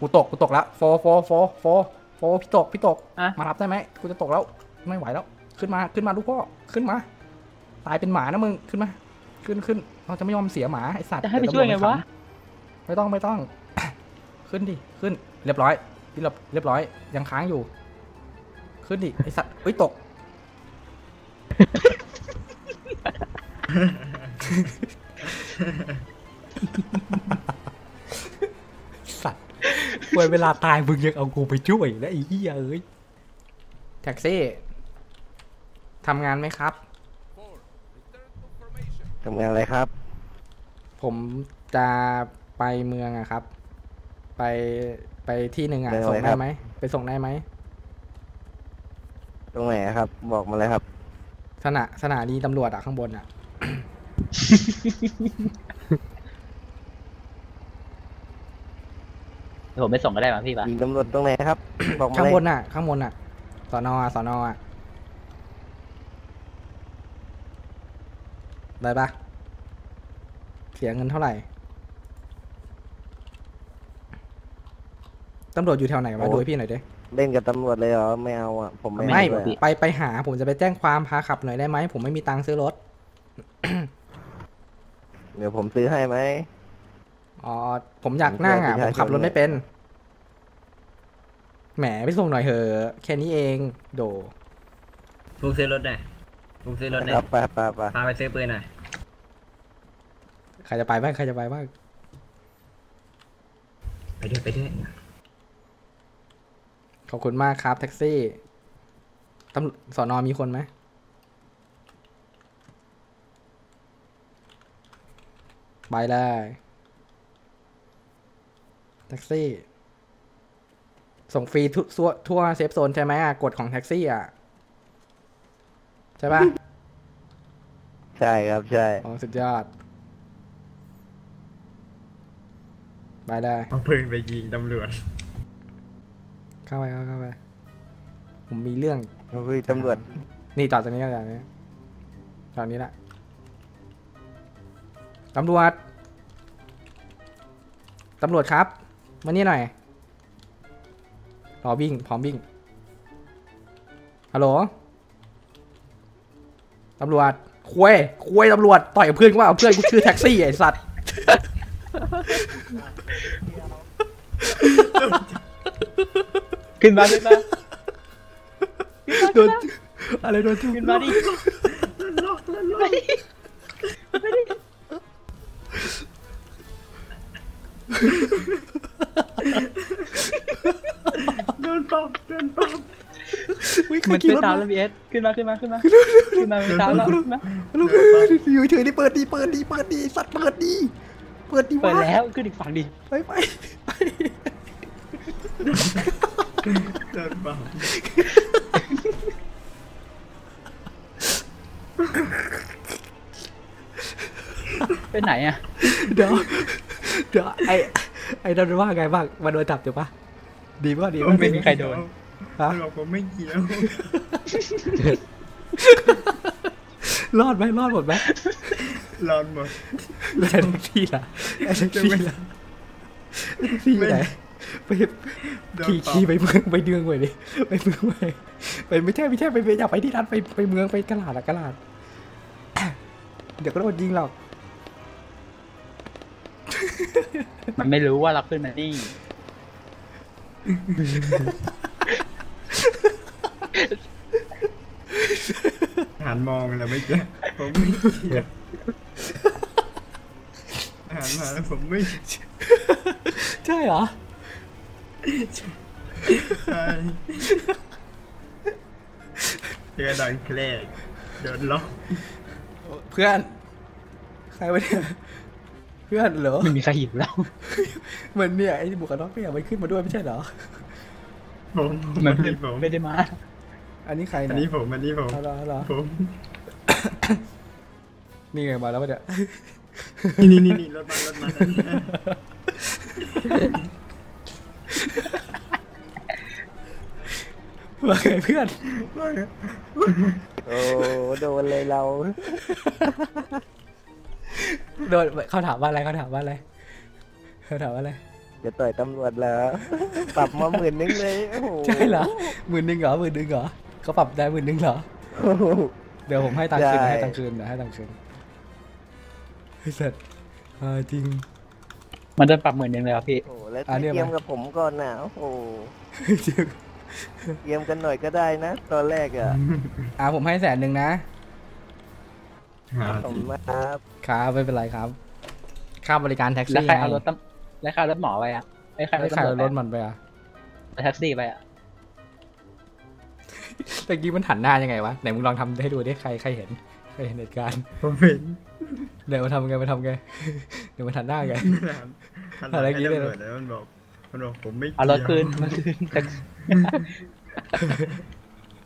กูตกแล้วพี่ตกมารับได้ไหมกูจะตกแล้วไม่ไหวแล้วขึ้นมาลูกพ่อขึ้นมาตายเป็นหมานะมึงขึ้นมาขึ้นเราจะไม่ยอมเสียหมาไอสัตว์จะให้ไปช่วยไงวะไม่ต้องขึ้นดิเรียบร้อยยังค้างอยู่ขึ้นดิไอสัตว์อุ้ยตกสัตว์เวลาตายมึงยังเอากูไปช่วยแล้วไอ้เหี้ยเอ้ยแท็กซี่ทำงานไหมครับทำงานอะไรครับผมจะไปเมืองอะครับไปที่หนึ่งอะส่งได้ไหมไปส่งได้ไหมตรงไหนครับบอกมาเลยครับสถานีตำรวจอะข้างบนอะ ผมไม่ส่งก็ได้ป่ะพี่ป่ะตำรวจตรงไหนครับบอกมาเลยข้างบนอะสน.อะได้ปะเสียเงินเท่าไหร่ตำรวจอยู่แถวไหนวะดูพี่หน่อยดิเล่นกับตำรวจเลยเหรอไม่เอาอ่ะผมไม่ไปหาผมจะไปแจ้งความพาขับหน่อยได้ไหมผมไม่มีตังค์ซื้อรถ เดี๋ยวผมซื้อให้ไหมอ๋อผมอยากนั่งอ่ะผมขับรถไม่เป็นแหมไปส่งหน่อยเถอะแค่นี้เองโดผมซื้อรถได้พาไปซื้อปืนหน่อยใครจะไปบ้างไปด้วยขอบคุณมากครับแท็กซี่ตำรวจสน.มีคนไหมไปเลยแท็กซี่ส่งฟรีทั่วเซฟโซนใช่ไหมอ่ะกฎของแท็กซี่อ่ะใช่ปะใช่ครับใช่อ๋อสุดยอดไปได้เอาปืนไปยิงตำรวจเข้าไป ผมมีเรื่องเฮ้ยตำรวจนี่ต่อจากนี้ต่อจากนี้ตอนนี้แหละตำรวจครับมานี่หน่อยรอวิ่งพร้อมวิ่งฮัลโหลตำรวจคุยตำรวจต่อยเพื่อนกูว่าเอาเพื่อนกูชื่อแท็กซี่ไอ้สัตว์ขึ้นมาดิโดนอะไรโดนขึ้นมาดิโดนตบมันไปตามแล้วพี่เอสขึ้นมาไปตามแล้วนะอยู่เฉยดิเปิดดีสัตว์เปิดดีเปิดแล้วขึ้นอีกฝั่งดิไปโดนปาเป็นไหนอ่ะเดี๋ยวไอ้โดนว่าไงบ้างมาโดนจับเดี๋ยวปะดีป่ะไม่มีใครโดนเราผมไม่เกี่ยวรอดหมดไหมรอดหมดแล้วแท็กซี่ไหนขี่ไปเมืองไว้ดิไปไม่ใช่ไปอยากไปที่ร้านไปเมืองไปกระหลาดเดี๋ยวก็โดนยิงหรอกมันไม่รู้ว่าเราขึ้นมานี่หันมองแล้วไม่เกี่ยวผมไม่เกี่ยวหันมาแล้วผมไม่ใช่เหรอใช่เจอดันแกล้งโดนล็อกเพื่อนใครวะเนี่ยเพื่อนเหรอไม่มีใครหิวแล้วมันเนี่ยไอ้บุกน้องเนี่ยมันขึ้นมาด้วยไม่ใช่เหรอมันไม่ได้มาอันนี้ใครนะอันนี้ผมผมนี่ไงมาแล้วป่ะเนี่ยนี่รถมาว่าไงเพื่อนโอ้โดนเลยเราโดนเขาถามว่าอะไรจะต่อยตำรวจเหรอปรับมา10,000เลยโอ้โหใช่เหรอ10,000เหรอ10,000เหรอเขาปรับได้10,000เหรอเดี๋ยวผมให้ตังค์คืนไอ้สัตว์จริงมันจะปรับ10,000เลยครับพี่โอ้แล้วเตรียมกับผมก่อนนะโอ้โหเตรียมกันหน่อยก็ได้นะตอนแรกอ่ะผมให้100,000นะขอบคุณครับไม่เป็นไรครับค่าบริการแท็กซี่แล้วใครเอารถหมอไปอ่ะใครเอารถมันไปอ่ะแท็กซี่ไปอ่ะตะกี้มันหันหน้ายังไงวะไหนมึงลองทำให้ดูดิใครเห็นเหตุการณ์ผมเห็นเดี๋ยวมาทำไงเดี๋ยวมาหันหน้าไงอะไรกี้เลยมันบอกผมไม่เอารถคืน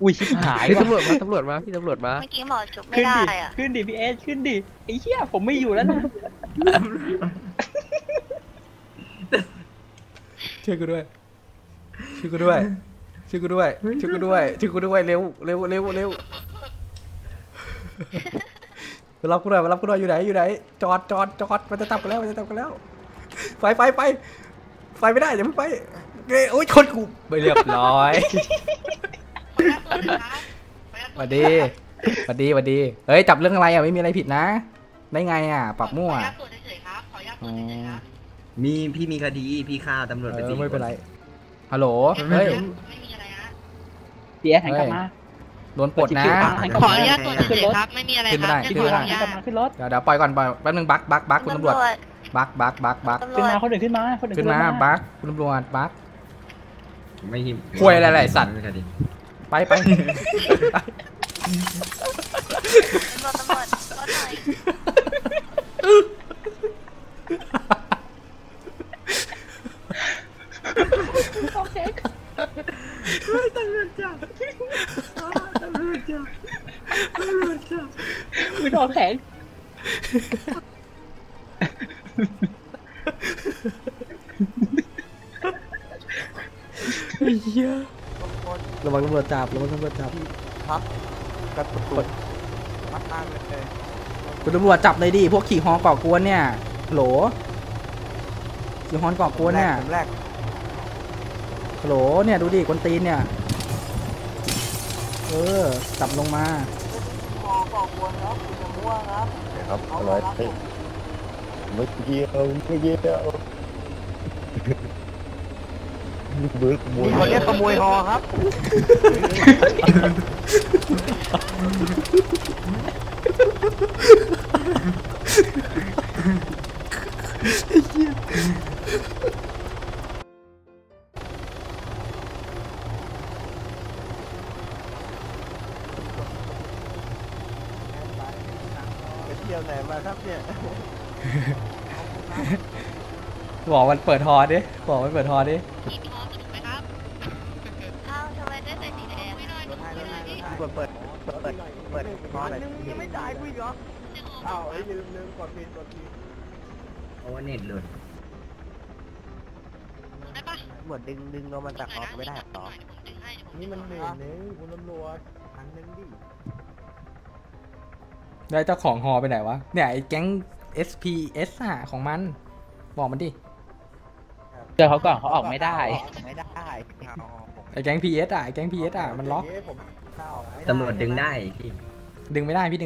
อุ้ยชิบหายพี่ตำรวจมาเมื่อกี้หมอจุกไม่ได้อะขึ้นดิพี่เอสขึ้นดิไอ้เหี้ยผมไม่อยู่แล้วนะช่วยกูด้วยเร็วมารับกูหน่อยอยู่ไหนจอดมันจะตับกันแล้วไปไม่ได้เดี๋ยวไม่ไปโอ๊ยชนกูไปเรียบร้อยสวัสดีเฮ้ยจับเรื่องอะไรอ่ะไม่มีอะไรผิดนะได้ไงอ่ะปรับมั่วมีพี่มีคดีพี่ฆ่าตำรวจไปจริงไม่เป็นไรฮัลโหลเฮ้ยเดี๋ยวหันกลับมาโดนปลดนะขออนุญาตตัวเฉยครับไม่มีอะไรครับขึ้นรถเดี๋ยวปล่อยก่อนแป๊บนึงบั๊กคุณตำรวจบั๊กขึ้นมาบั๊กคุณตำรวจบั๊กไม่หิมคุยอะไรสัตว์ไปตำรวจจับมือดอกแข็งไอ้เหี้ย ระวังตำรวจจับครับกัดประตูมัดอ้างเลยคุณตำรวจจับเลยดิพวกขี่ฮอก่อกวนเนี่ยโหลขี่ฮอก่อกวนเนี่ยโหลเนี่ยดูดิคนตีนเนี่ยจับลงมาฮอก่อกวนครับคุณตำรวจครับอะไรไม่เกี่ยวมีคนเรียกขโมยฮอครับไปเที่ยวไหนมาครับเนี่ยบอกมันเปิดฮอดิเปิดฮอเลยยังไม่จ่ายกูอีกเหรออ้าวไอ้ลืมกดปิดเอาว่าเน็ตหลุดได้ปะหมดดึงเรามันจากฮอไม่ได้ต่อนี่มันเหนื่อยเลยคุณตำรวจหันนึงดิได้เจ้าของฮอไปไหนวะเนี่ยไอ้แก๊ง SPS อ่ะของมันบอกมันดิเจอเขาก่อนเขาออกไม่ได้ไอ้แก๊ง PS อ่ะมันล็อกตำรวจดึงได้พี่ดึงไม่ได้ออกไ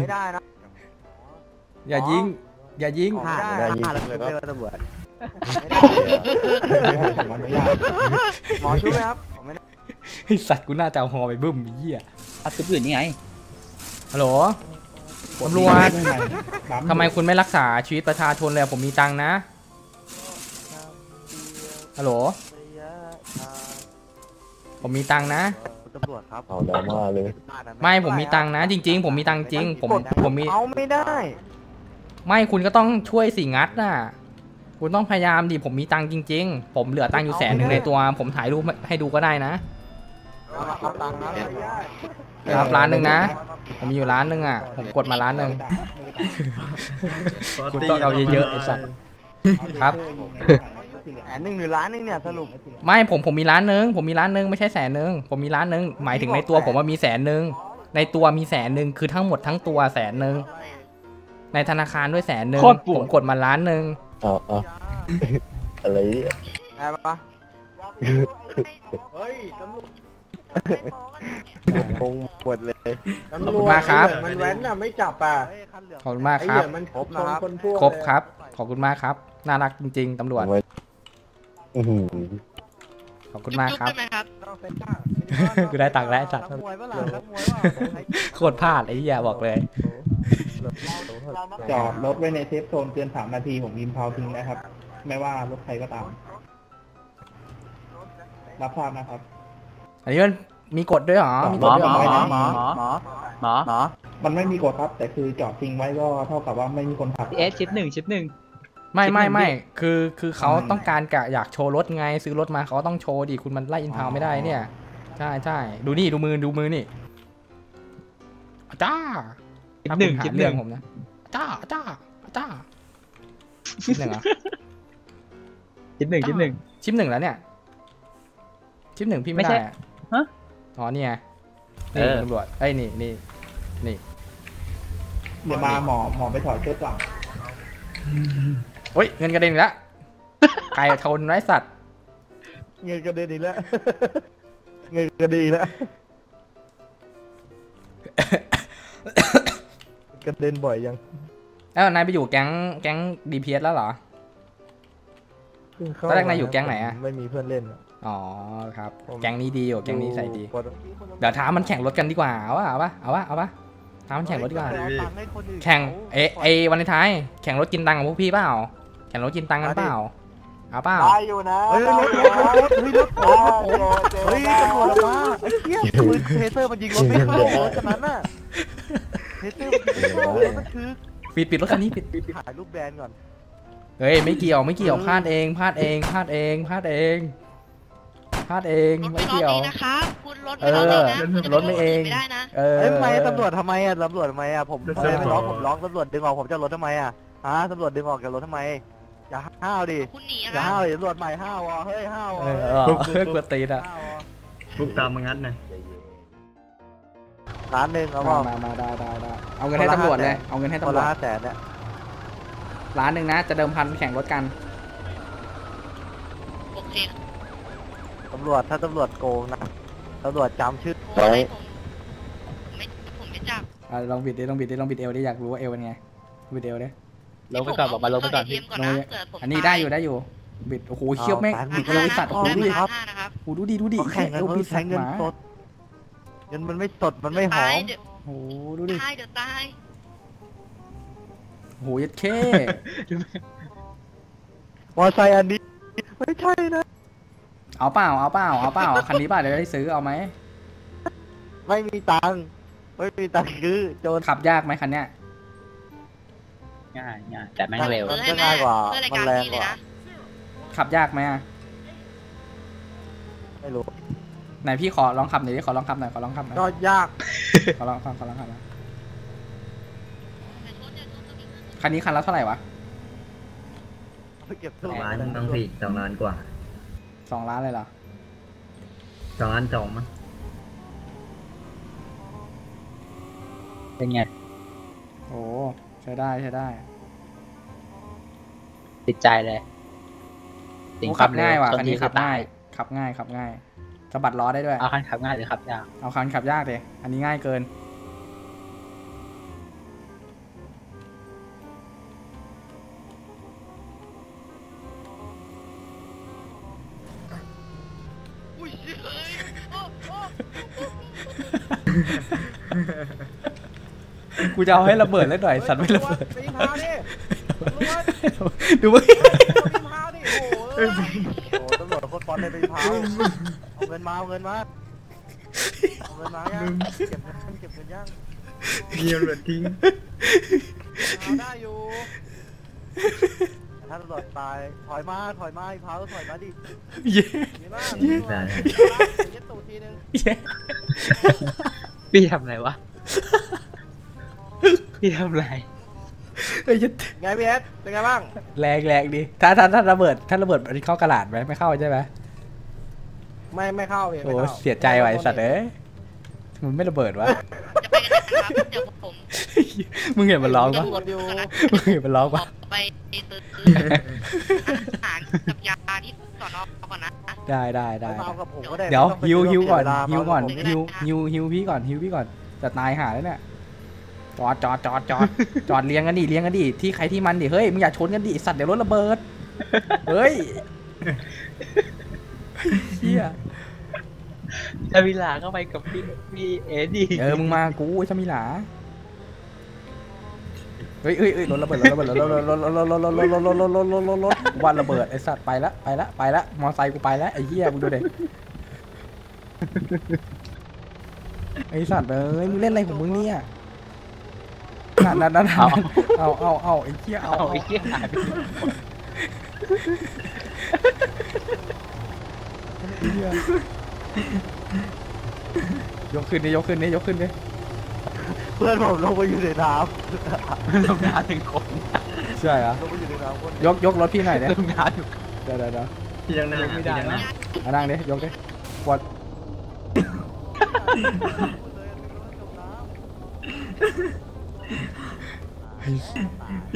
ม่ได้นะอย่ายิงไม่ได้ตำรวจหมอช่วยครับไอสัตว์กูน่าจะเอาฮอไปบึ้มเหี้ยอัดตุ๊บอยู่นี่ไงฮัลโหลตำรวจทำไมคุณไม่รักษาชีวิตประชาชนเลยผมมีตังนะฮัลโหลผมมีตังนะตำรวจครับเอาดราม่าเลยไม่ผมมีตังนะจริงๆผมมีตังจริงผมมีเอาไม่ได้ไม่คุณก็ต้องช่วยสิงัดน่ะคุณต้องพยายามดิผมมีตังจริงๆผมเหลือตังอยู่100,000ในตัวผมถ่ายรูปให้ดูก็ได้นะครับ1,000,000นะผมมีอยู่1,000,000อ่ะผมกดมา1,000,000คุณต้องเอาเยอะๆไอ้สัตว์ครับ1,000,000หรือ1,000,000เนี่ยสรุปไม่ผมมี1,000,000ผมมี1,000,000ไม่ใช่100,000ผมมี1,000,000หมายถึงในตัวผมว่ามี100,000ในตัวมี100,000คือทั้งหมดทั้งตัว100,000ในธนาคารด้วย100,000ผมกดมา1,000,000อะไรอะไรปะเฮ้ยตำรวจคงปวดเลยตำรวจมาครับมันแว้นอะไม่จับป่ะขอบคุณมากครับครบครับขอบคุณมากครับน่ารักจริงๆตำรวจขอบคุณมากครับกูได้ตังค์แล้วจัดโคตรพลาดไอ้เหี้ยบอกเลยจอดรถไว้ในเซฟโซนเกิน3 นาทีผมยิมพาวทิ้งนะครับไม่ว่ารถใครก็ตามรับทราบนะครับอันนี้มันมีกฎด้วยหรอหมอมันไม่มีกฎครับแต่คือจอดทิ้งไว้ก็เท่ากับว่าไม่มีคนขับชิปหนึ่งไม่คือเขาต้องการกะอยากโชว์รถไงซื้อรถมาเขาต้องโชว์ดิคุณมันไล่อินพาวไม่ได้เนี่ยใช่ดูนี่ดูมือนี่จ้าชิปหนึ่งผมนะจ้าชิป 1อ่ะชิปหนึ่งแล้วเนี่ยชิป 1พี่ไม่ได้ฮะอ๋อเนี่ยตำรวจไอ้นี่เดี๋ยวมาหมอไปถอดเสื้อก่อนเฮ้ยเงินกระเด็นแล้วไก่ชนไร้สัตว์เงินกระเด็นแล้วกระเด็นบ่อยยังแล้วนายไปอยู่แก๊ง DPS แล้วเหรอตอนแรกนายอยู่แก๊งไหนอะไม่มีเพื่อนเล่นอ๋อครับแก๊งนี้ดีอยู่แก๊งนี้ใส่ดีเดี๋ยวท้ามันแข่งรถกันดีกว่าเอาวะท้ามันแข่งรถดีกว่าแข่งเอวันท้ายแข่งรถกินตังกับพวกพี่เปล่าแข่งรถกินตังกันเปล่าเอาเปล่าได้อยู่นะเฮ้ยตำรวจมาไอ้เหี้ยปืนเทเซอร์มันยิงรถไม่เข้ารถขนาดน่ะเทเซอร์มันถือปิดรถคันนี้ปิดถ่ายรูปแบรนด์ก่อนเฮ้ยไม่เกี่ยวพลาดเองไม่เกี่ยวนะครับคุณรถไม่เอาเลยนะรถไม่เองทำไมตำรวจทำไมอ่ะผมล็อกตำรวจดึงออกผมจะรถทำไมอ่ะตำรวจดึงออกจากรถทำไม อย่าห้าวดิอย่าห้าวดิตำรวจใหม่ห้าวอ่ะเฮ้ยห้าวอ่ะลุกกลัวตีนอ่ะลุกตามมางั้นนะร้านหนึ่งเอาบอกมาได้เอาเงินให้ตำรวจเลยเอาเงินให้ตำรวจ500,000เนี่ยร้านหนึ่งนะจะเดิมพันแข่งรถกันโอเคตำรวจถ้าตำรวจโกงนะตำรวจจำชื่อผมไม่จับลองบิดดิลองบิดเอวดิอยากรู้ว่าเอวเป็นไงบิดเอวดิลงไปก่อนบอกมาลงไปก่อนพี่อันนี้ได้อยู่บิดโอ้โหเขี้ยวแม่งบิดโรยสัตว์โอ้โหดูดิครับโอ้โหดูดิแข่งกันบิดแข่งเงินสดเงินมันไม่สดมันไม่หอมโอ้โหดูดิเดี๋ยวตายโอ้โหยัดเข้มอไซค์อันนี้ไม่ใช่นะเอาเปล่าคันนี้ป่ะเดี๋ยวได้ซื้อเอาไหมไม่มีตังค์คือโจรขับยากไหมคันเนี้ยง่ายแต่ไม่เร็วก็ง่ายกว่ามันแรงกว่าขับยากไหมอ่ะไม่รู้ไหนพี่ขอลองขับหน่อยขอลองขับหน่อยก็ยากขอลองขับนะคันนี้คันละเท่าไหร่วะ2 ล้านกว่า2 ล้านเลยเหรอ2.2 ล้านมั้งเป็นไงโอ้ใช้ได้ติดใจเลยขับง่ายว่ะคันนี้ขับง่ายสะบัดล้อได้ด้วยเอาคันขับง่ายหรือขับยากเอาคันขับยากเลยอันนี้ง่ายเกินกูจะเอาให้ระเบิดแล้วหน่อยสั่นไม่ระเบิดดูว่าตำรวจโคตรปอนเลยไปพาเอาเงินมาย่างเก็บเงินย่างเงียบเลยทิ้งเอาได้อยู่ถ้าตำรวจตายถอยมาพาถอยมาดิเย็ดตูทีนึงพี่ทำอะไรวะพี่ทำไรไงพี่เอสเป็นไงบ้างแรงดิถ้าระเบิดอันนี้เข้ากระดาษไหมไม่เข้าใช่ไหมไม่เข้าเลยโอ้เสียใจไว้สัตว์เอ้ยมันไม่ระเบิดวะมึงเห็นมันร้องปะไปตื้อหางกับยาที่สอนอก่อนนะได้เดี๋ยวฮิวพี่ก่อนจะตายหาแล้วเนี่ยจอดเลี้ยงกันดิที่ใครที่มันดิเฮ้ยมึงอย่าชนกันดิสัตว์เดี๋ยวรถระเบิดเฮ้ยเชี่ยชมิลาเข้าไปกับพี่เอดิมึงมากูชมิลาเฮ้ยรถระเบิดวันระเบิดไอสัตว์ไปละมอไซค์กูไปละไอ้เหี้ยมึงดูดิไอสัตว์เอ้ยมึงเล่นอะไรของมึงเนี่ยนั่นเอาไอ้เหี้ยยกขึ้นดิเพื่อนผมลงไปอยู่ในน้ำลงน้ำถึงคนใช่เหรอยกรถพี่หน่อยเนี่ยลงน้ำอยู่เดี๋ยวพี่ยังนั่งไม่ได้นะนั่งดิยกดิกดพ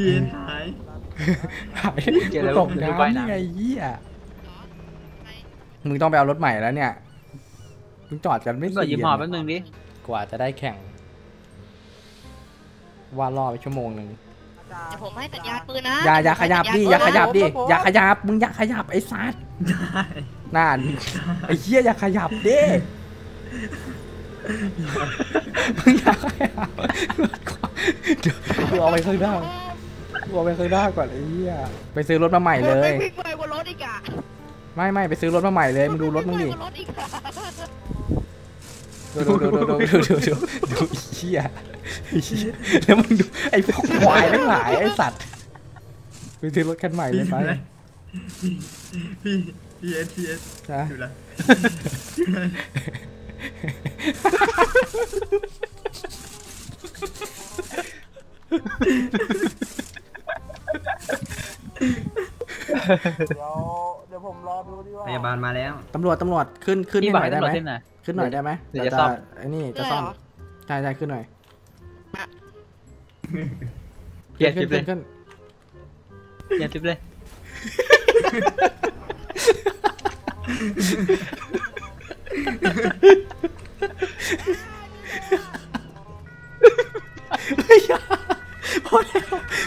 ี่หายตกน้ำนี่ไงยี่อ่ะมึงต้องไปเอารถใหม่แล้วเนี่ยมึงจอดกันไม่กี่หอบแป๊บนึงดิกว่าจะได้แข่งว่ารอไปชั่วโมง 1ผมให้สัญญาณปืนนะอย่าขยับดิมึงอย่าขยับไอ้สัสน่าไอ้เหี้ยอย่าขยับดิมึงอยากกูเอาไปเคยได้ก่อนไอ้เหี้ยไปซื้อรถมาใหม่เลยไม่ไปซื้อรถมาใหม่เลยมึงดูรถมึงดิดูเหี้ยแล้วมึงดูไอ้พวกควายทั้งหลายไอ้สัตว์ไปซื้อรถคันใหม่เลยไปพี่เอสอยู่ละ เดี๋ยวผมรอดูดีว่าพยาบาลมาแล้วตำรวจขึ้นหน่อยได้ไหมขึ้นหน่อยได้ไหมเดี๋ยวจะซ่อมไอ้นี่จะซ่อมใช่ขึ้นหน่อยเกียร์ทิปเลยเกียร์ทิปเลย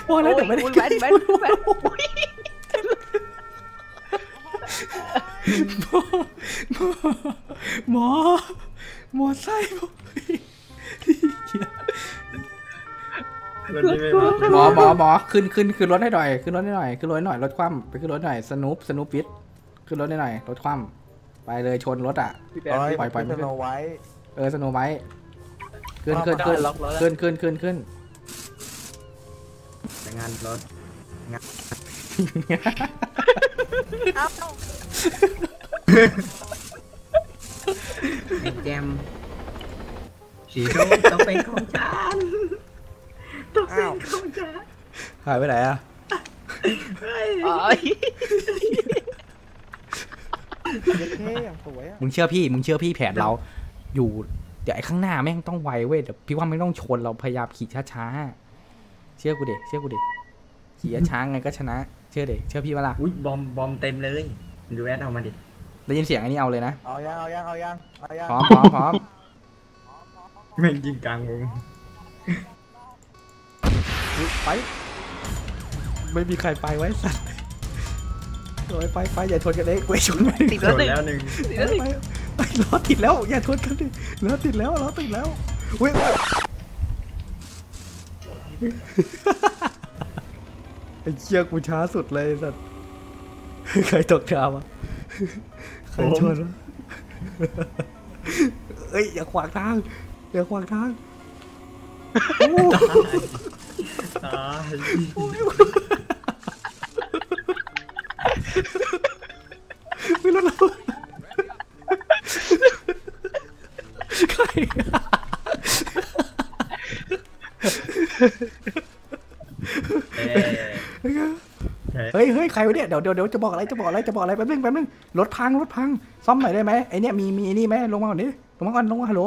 พอแล้วแต่ไม่ได้กินหมอไส้หมอหมอขึ้นรถให้หน่อยรถคว่ำไปขึ้นรถหน่อยสนุปฟิตขึ้นรถให้หน่อยรถคว่ำไปเลยชนรถอ่ะปล่อยมันไว้สโนไว้ขึ้นงานรถแจมสีส้มต้องเป็นของฉันหายไปไหนอ่ะมึงเชื่อพี่แผนเราอยู่เดี๋ยวไอ้ข้างหน้าแม่งต้องไวเว้ยเดี๋ยวพี่ว่าไม่ต้องชนเราพยายามขี่ช้าๆเชื่อกูดิขี่ช้าไงก็ชนะเชื่อพี่ว่าล่ะอุ้ยบอมเต็มเลยดูแอดเอามาดิได้ยินเสียงอันนี้เอาเลยนะเอายังพร้อมแม่งยิงกลางวงไปไม่มีใครไปไว้สัตว์ไปอย่าชนกันเลยกูชนไม่ติดแล้ว1ล้อติดแล้วอย่าชนกันดิล้อติดแล้วเว้ยไอ้เชี่ยกูช้าสุดเลยสัตว์ใครตกน้ำวะใครชนวะเอ้ยอย่าขวางทางไม่รู้แล้วใครเฮ้ยใครวะเนี่ยเดี๋ยวจะบอกอะไรแป๊บนึงรถพังซ่อมหน่อยได้ไหมไอเนี่ยมีไอนี่ไหมลงมาก่อนฮัลโ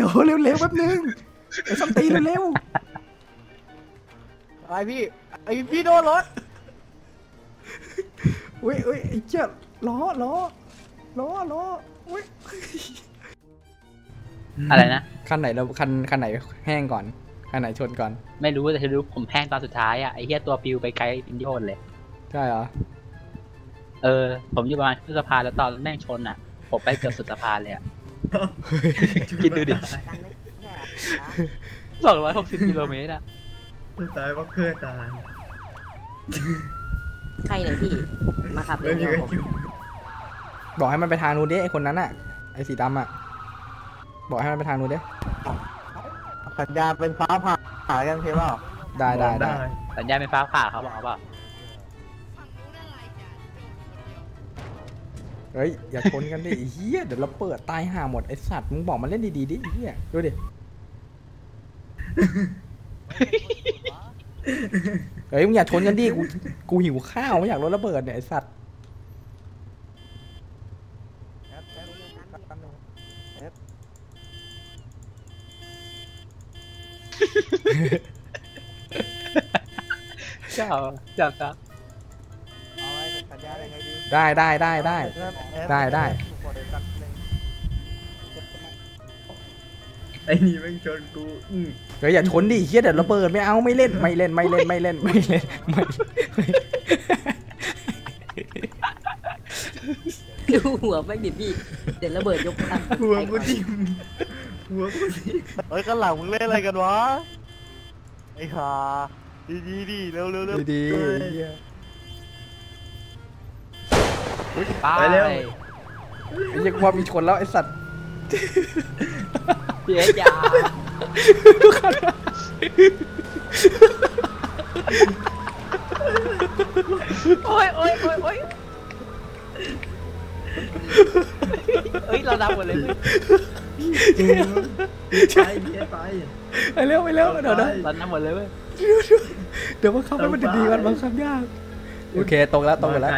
หลเร็วแป๊บนึงไอ้ส้มตีเร็วไอพี่โดนรถอุ้ยไอ้เจ้าล้ออุ้ยอะไรนะคันไหนแห้งก่อนคันไหนชนก่อนไม่รู้แต่รู้ผมแห้งตอนสุดท้ายอ่ะไอ้เหี้ยตัวปิวไปไกลเป็นโยนเลยใช่เหรอผมอยู่ประมาณขึ้นสะพานแล้วตอนแม่งชนอ่ะผมไปเกือบสุดสะพานเลยอ่ะคิดดูดิ260 กิโลเมตรอ่ะตายว่าเพื่อตายใครเลยพี่มาขับเลยบอกให้มันไปทางนู้นดิไอคนนั้นอ่ะไอสีดำอ่ะบอกให้มันไปทางนู้นดิสัญญาเป็นฟ้าผ่าหากันใช่เปล่าได้สัญญาเป็นฟ้าผ่าเขาบอกเปล่าเฮ้ยอย่าชนกันดิเฮียเดี๋ยวเราเปิดตายห่าหมดไอสัตว์มึงบอกมันเล่นดีๆดิเฮียดูดิเฮ้ยมึงอยากชนกันดิกูหิวข้าวไม่อยากรถระเบิดเนี่ยไอสัตว์เจ้าได้ไอ้นี่แม่งชนกูเฮ้ยอย่าชนดิเฮียเดี๋ยวเราเปิดไม่เอาไม่เล่นดูหัวแม่งดิพี่เดี๋ยวเราเปิดยกพันหัวกูดิเฮ้ยกันหลังมึงเล่นอะไรกันวะไอ้ห่าดีเร็วดีไปเร็วยังว่ามีชนแล้วไอ้สัตว์เจ๊ยาโอ้ยเฮ้ยเราดับหมดเลยไปเร็วเดี๋ยวเราดับหมดเลยเว้ย เดี๋ยวว่าเข้าไปมันดีกันบางครั้งยากโอเคตรงแล้วตรงแล้ว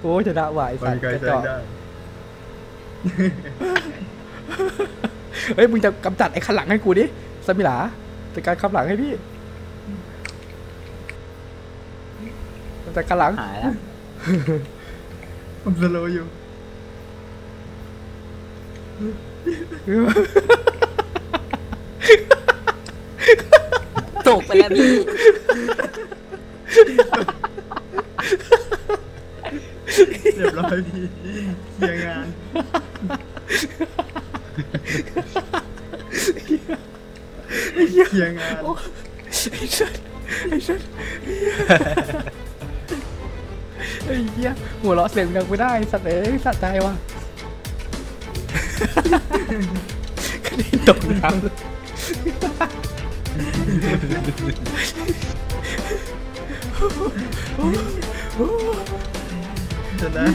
โอ้ชนะไหวสัตว์กระจอกเฮ้ยมึงจะกำจัดไอ้ข้างหลังให้กูดิสมิลาจัดการข้างหลังให้พี่จัดการหลังหายแล้วผมสโลว์อยู่ตกไปแล้วพี่เรียบร้อยพี่เคลียร์งานเคลียร์งานไอ้ชัดไอ้เหี้ยหัวเราะเสียงดังไม่ได้สัตว์เอ้ยสัตว์ใจว่ะกระดิ่งตกน้ำจะนะ